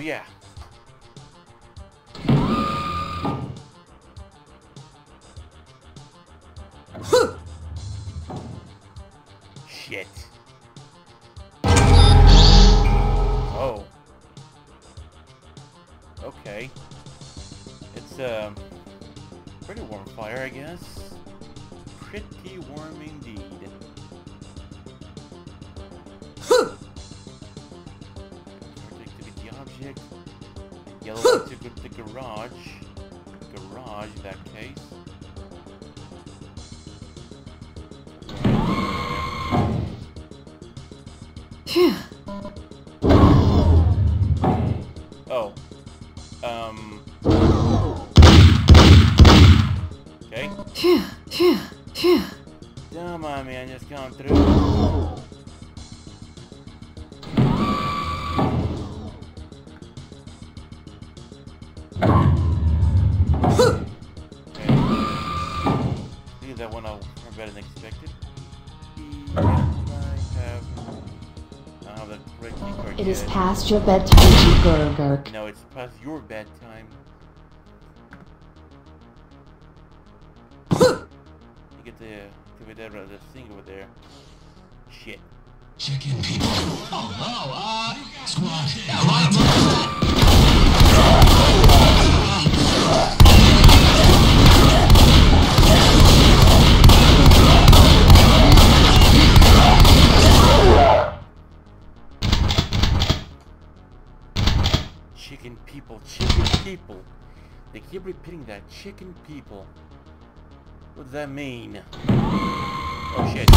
yeah. Shit. Oh. Okay. It's pretty warm fire, I guess. Pretty warm indeed. Yellow to go to the garage. Garage, in that case. Phew. Oh. Okay. Phew, phew, phew. Don't mind me, I just come through. Okay. I think that went out better than expected. It is past your bedtime, you Gurgurk. No, it's past your bedtime. You get the activity of this thing over there. Shit. Check in, people. Oh, wow, squad. Chicken people, chicken people. They keep repeating that, chicken people. What does that mean? Oh shit.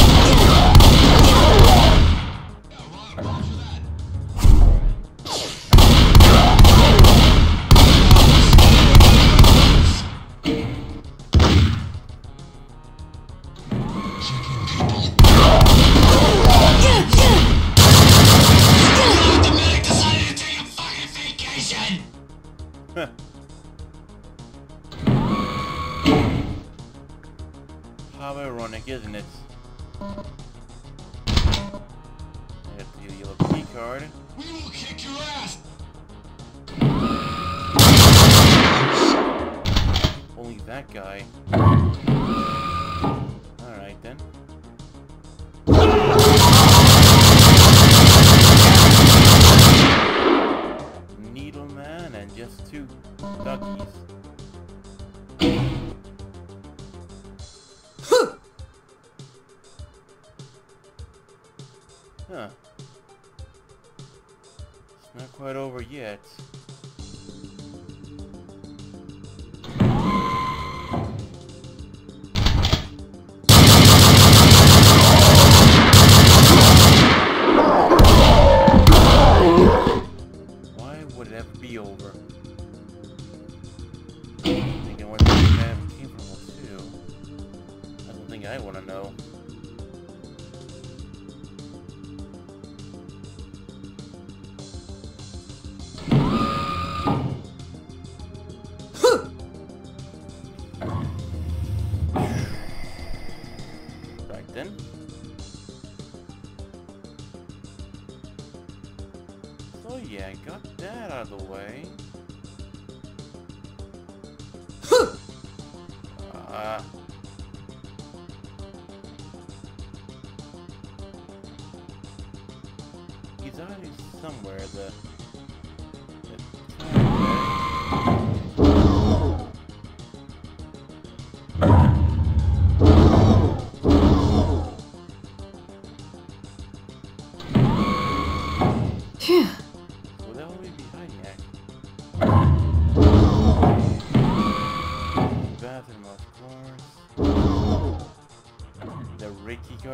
How ironic, isn't it? I have to do a yellow key card. We will kick your ass! Only that guy. Alright then. Needleman and just two duckies. Huh. It's not quite over yet. Why would it ever be over? I'm thinking what the heck I'm capable of too. I don't think I want to know. Oh yeah, got that out of the way. He's out here somewhere,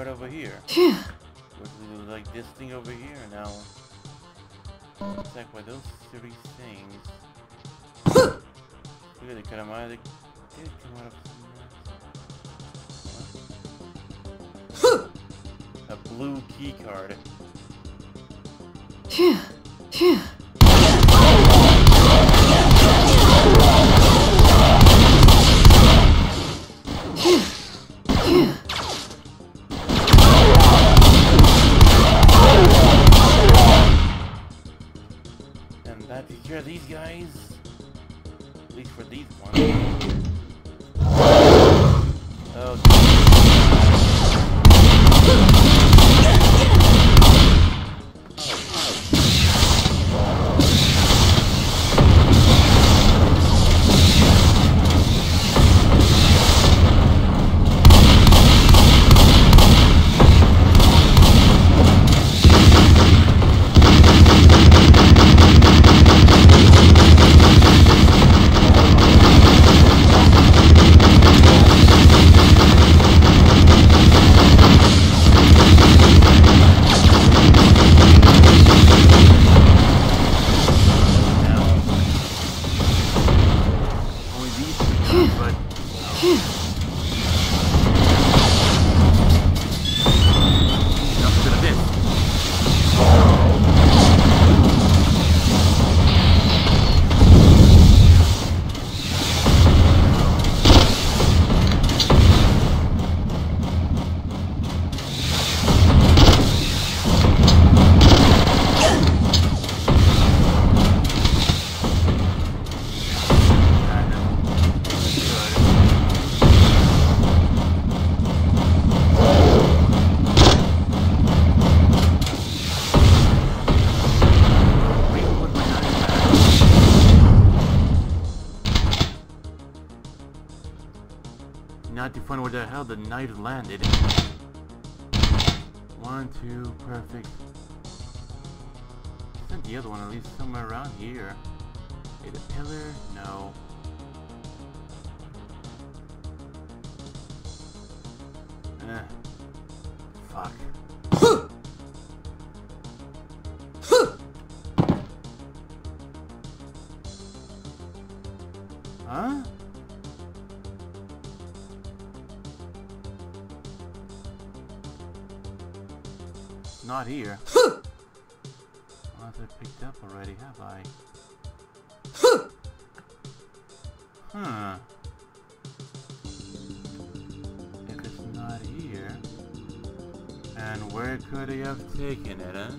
over here. Phew. Like this thing over here now. It's like with those three things. Look at the cut of my did come out of somewhere. A blue key card. Phew. Phew. These guys, at least for these ones. to find where the hell the knife landed. One, two, perfect. Isn't the other one at least somewhere around here? Is it a pillar? No. Fuck. Huh? Not here. Well, have I picked up already? Have I? Huh. If it's not here, and where could he have taken it, huh?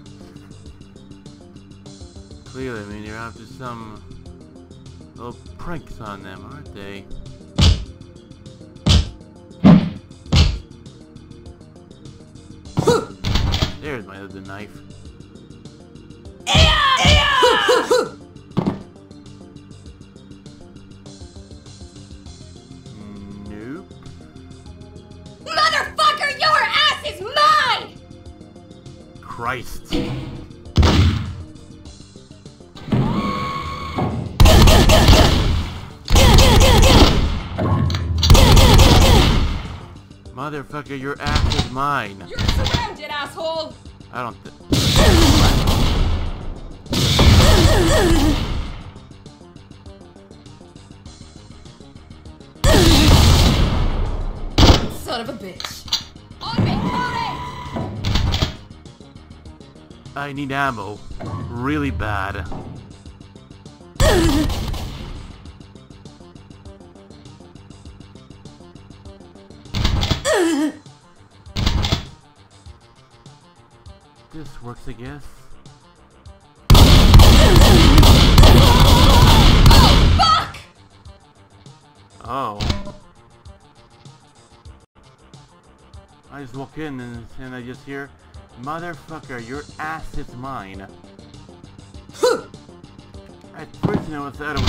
Clearly, I mean, you're after some little pranks on them, aren't they? There's my other knife. Nope. Motherfucker, your ass is mine! Christ. Motherfucker, your ass is mine. You're surrounded, asshole. I don't think. Son of a bitch. On me, on it. I need ammo, really bad. This works, I guess. Oh, fuck! Oh. I just walk in and I just hear, motherfucker, your ass is mine. At first, I was out of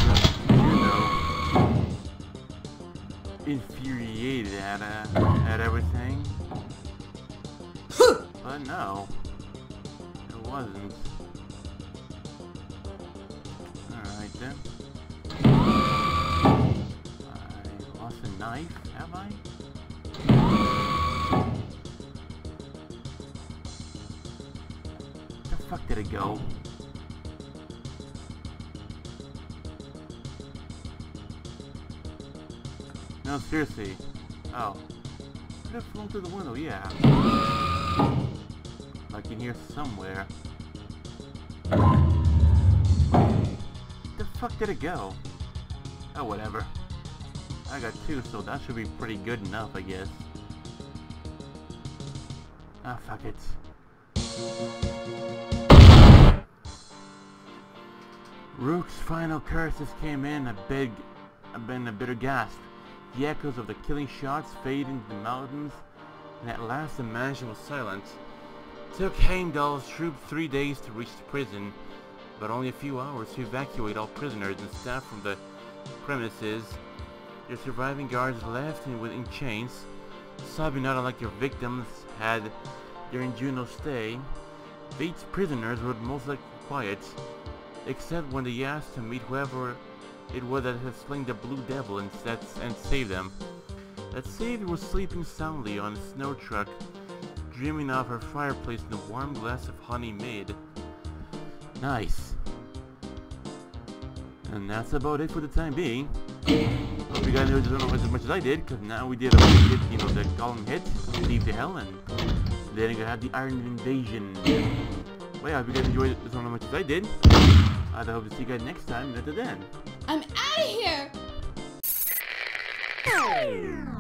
the, infuriated at everything. But no. Wasn't. Alright then. I lost a knife, have I? Where the fuck did it go? No, seriously. Oh. Could have flown through the window, yeah. Like in here somewhere. The fuck did it go? Oh, whatever. I got two, so that should be pretty good enough, I guess. Ah, fuck it. Rourke's final curses came in a bitter gasp. The echoes of the killing shots fade into the mountains, and at last the mansion was silent. It took Heimdall's troop 3 days to reach the prison, but only a few hours to evacuate all prisoners and staff from the premises. Their surviving guards left and within chains, sadly not unlike their victims had during Juno's stay. Vade's prisoners were most likely quiet, except when they asked to meet whoever it was that had slain the Blue Devil and saved them. That saved was sleeping soundly on a snow truck, dreaming of her fireplace and the warm glass of honey made. Nice. And that's about it for the time being. Hope you guys enjoyed this one as much as I did, because now we did a hit, you know, the Golem Hit, leave the hell, and then we had the Iron Invasion. Well, yeah, hope you guys enjoyed this one as much as I did. I hope to see you guys next time, and until then. I'm out of here!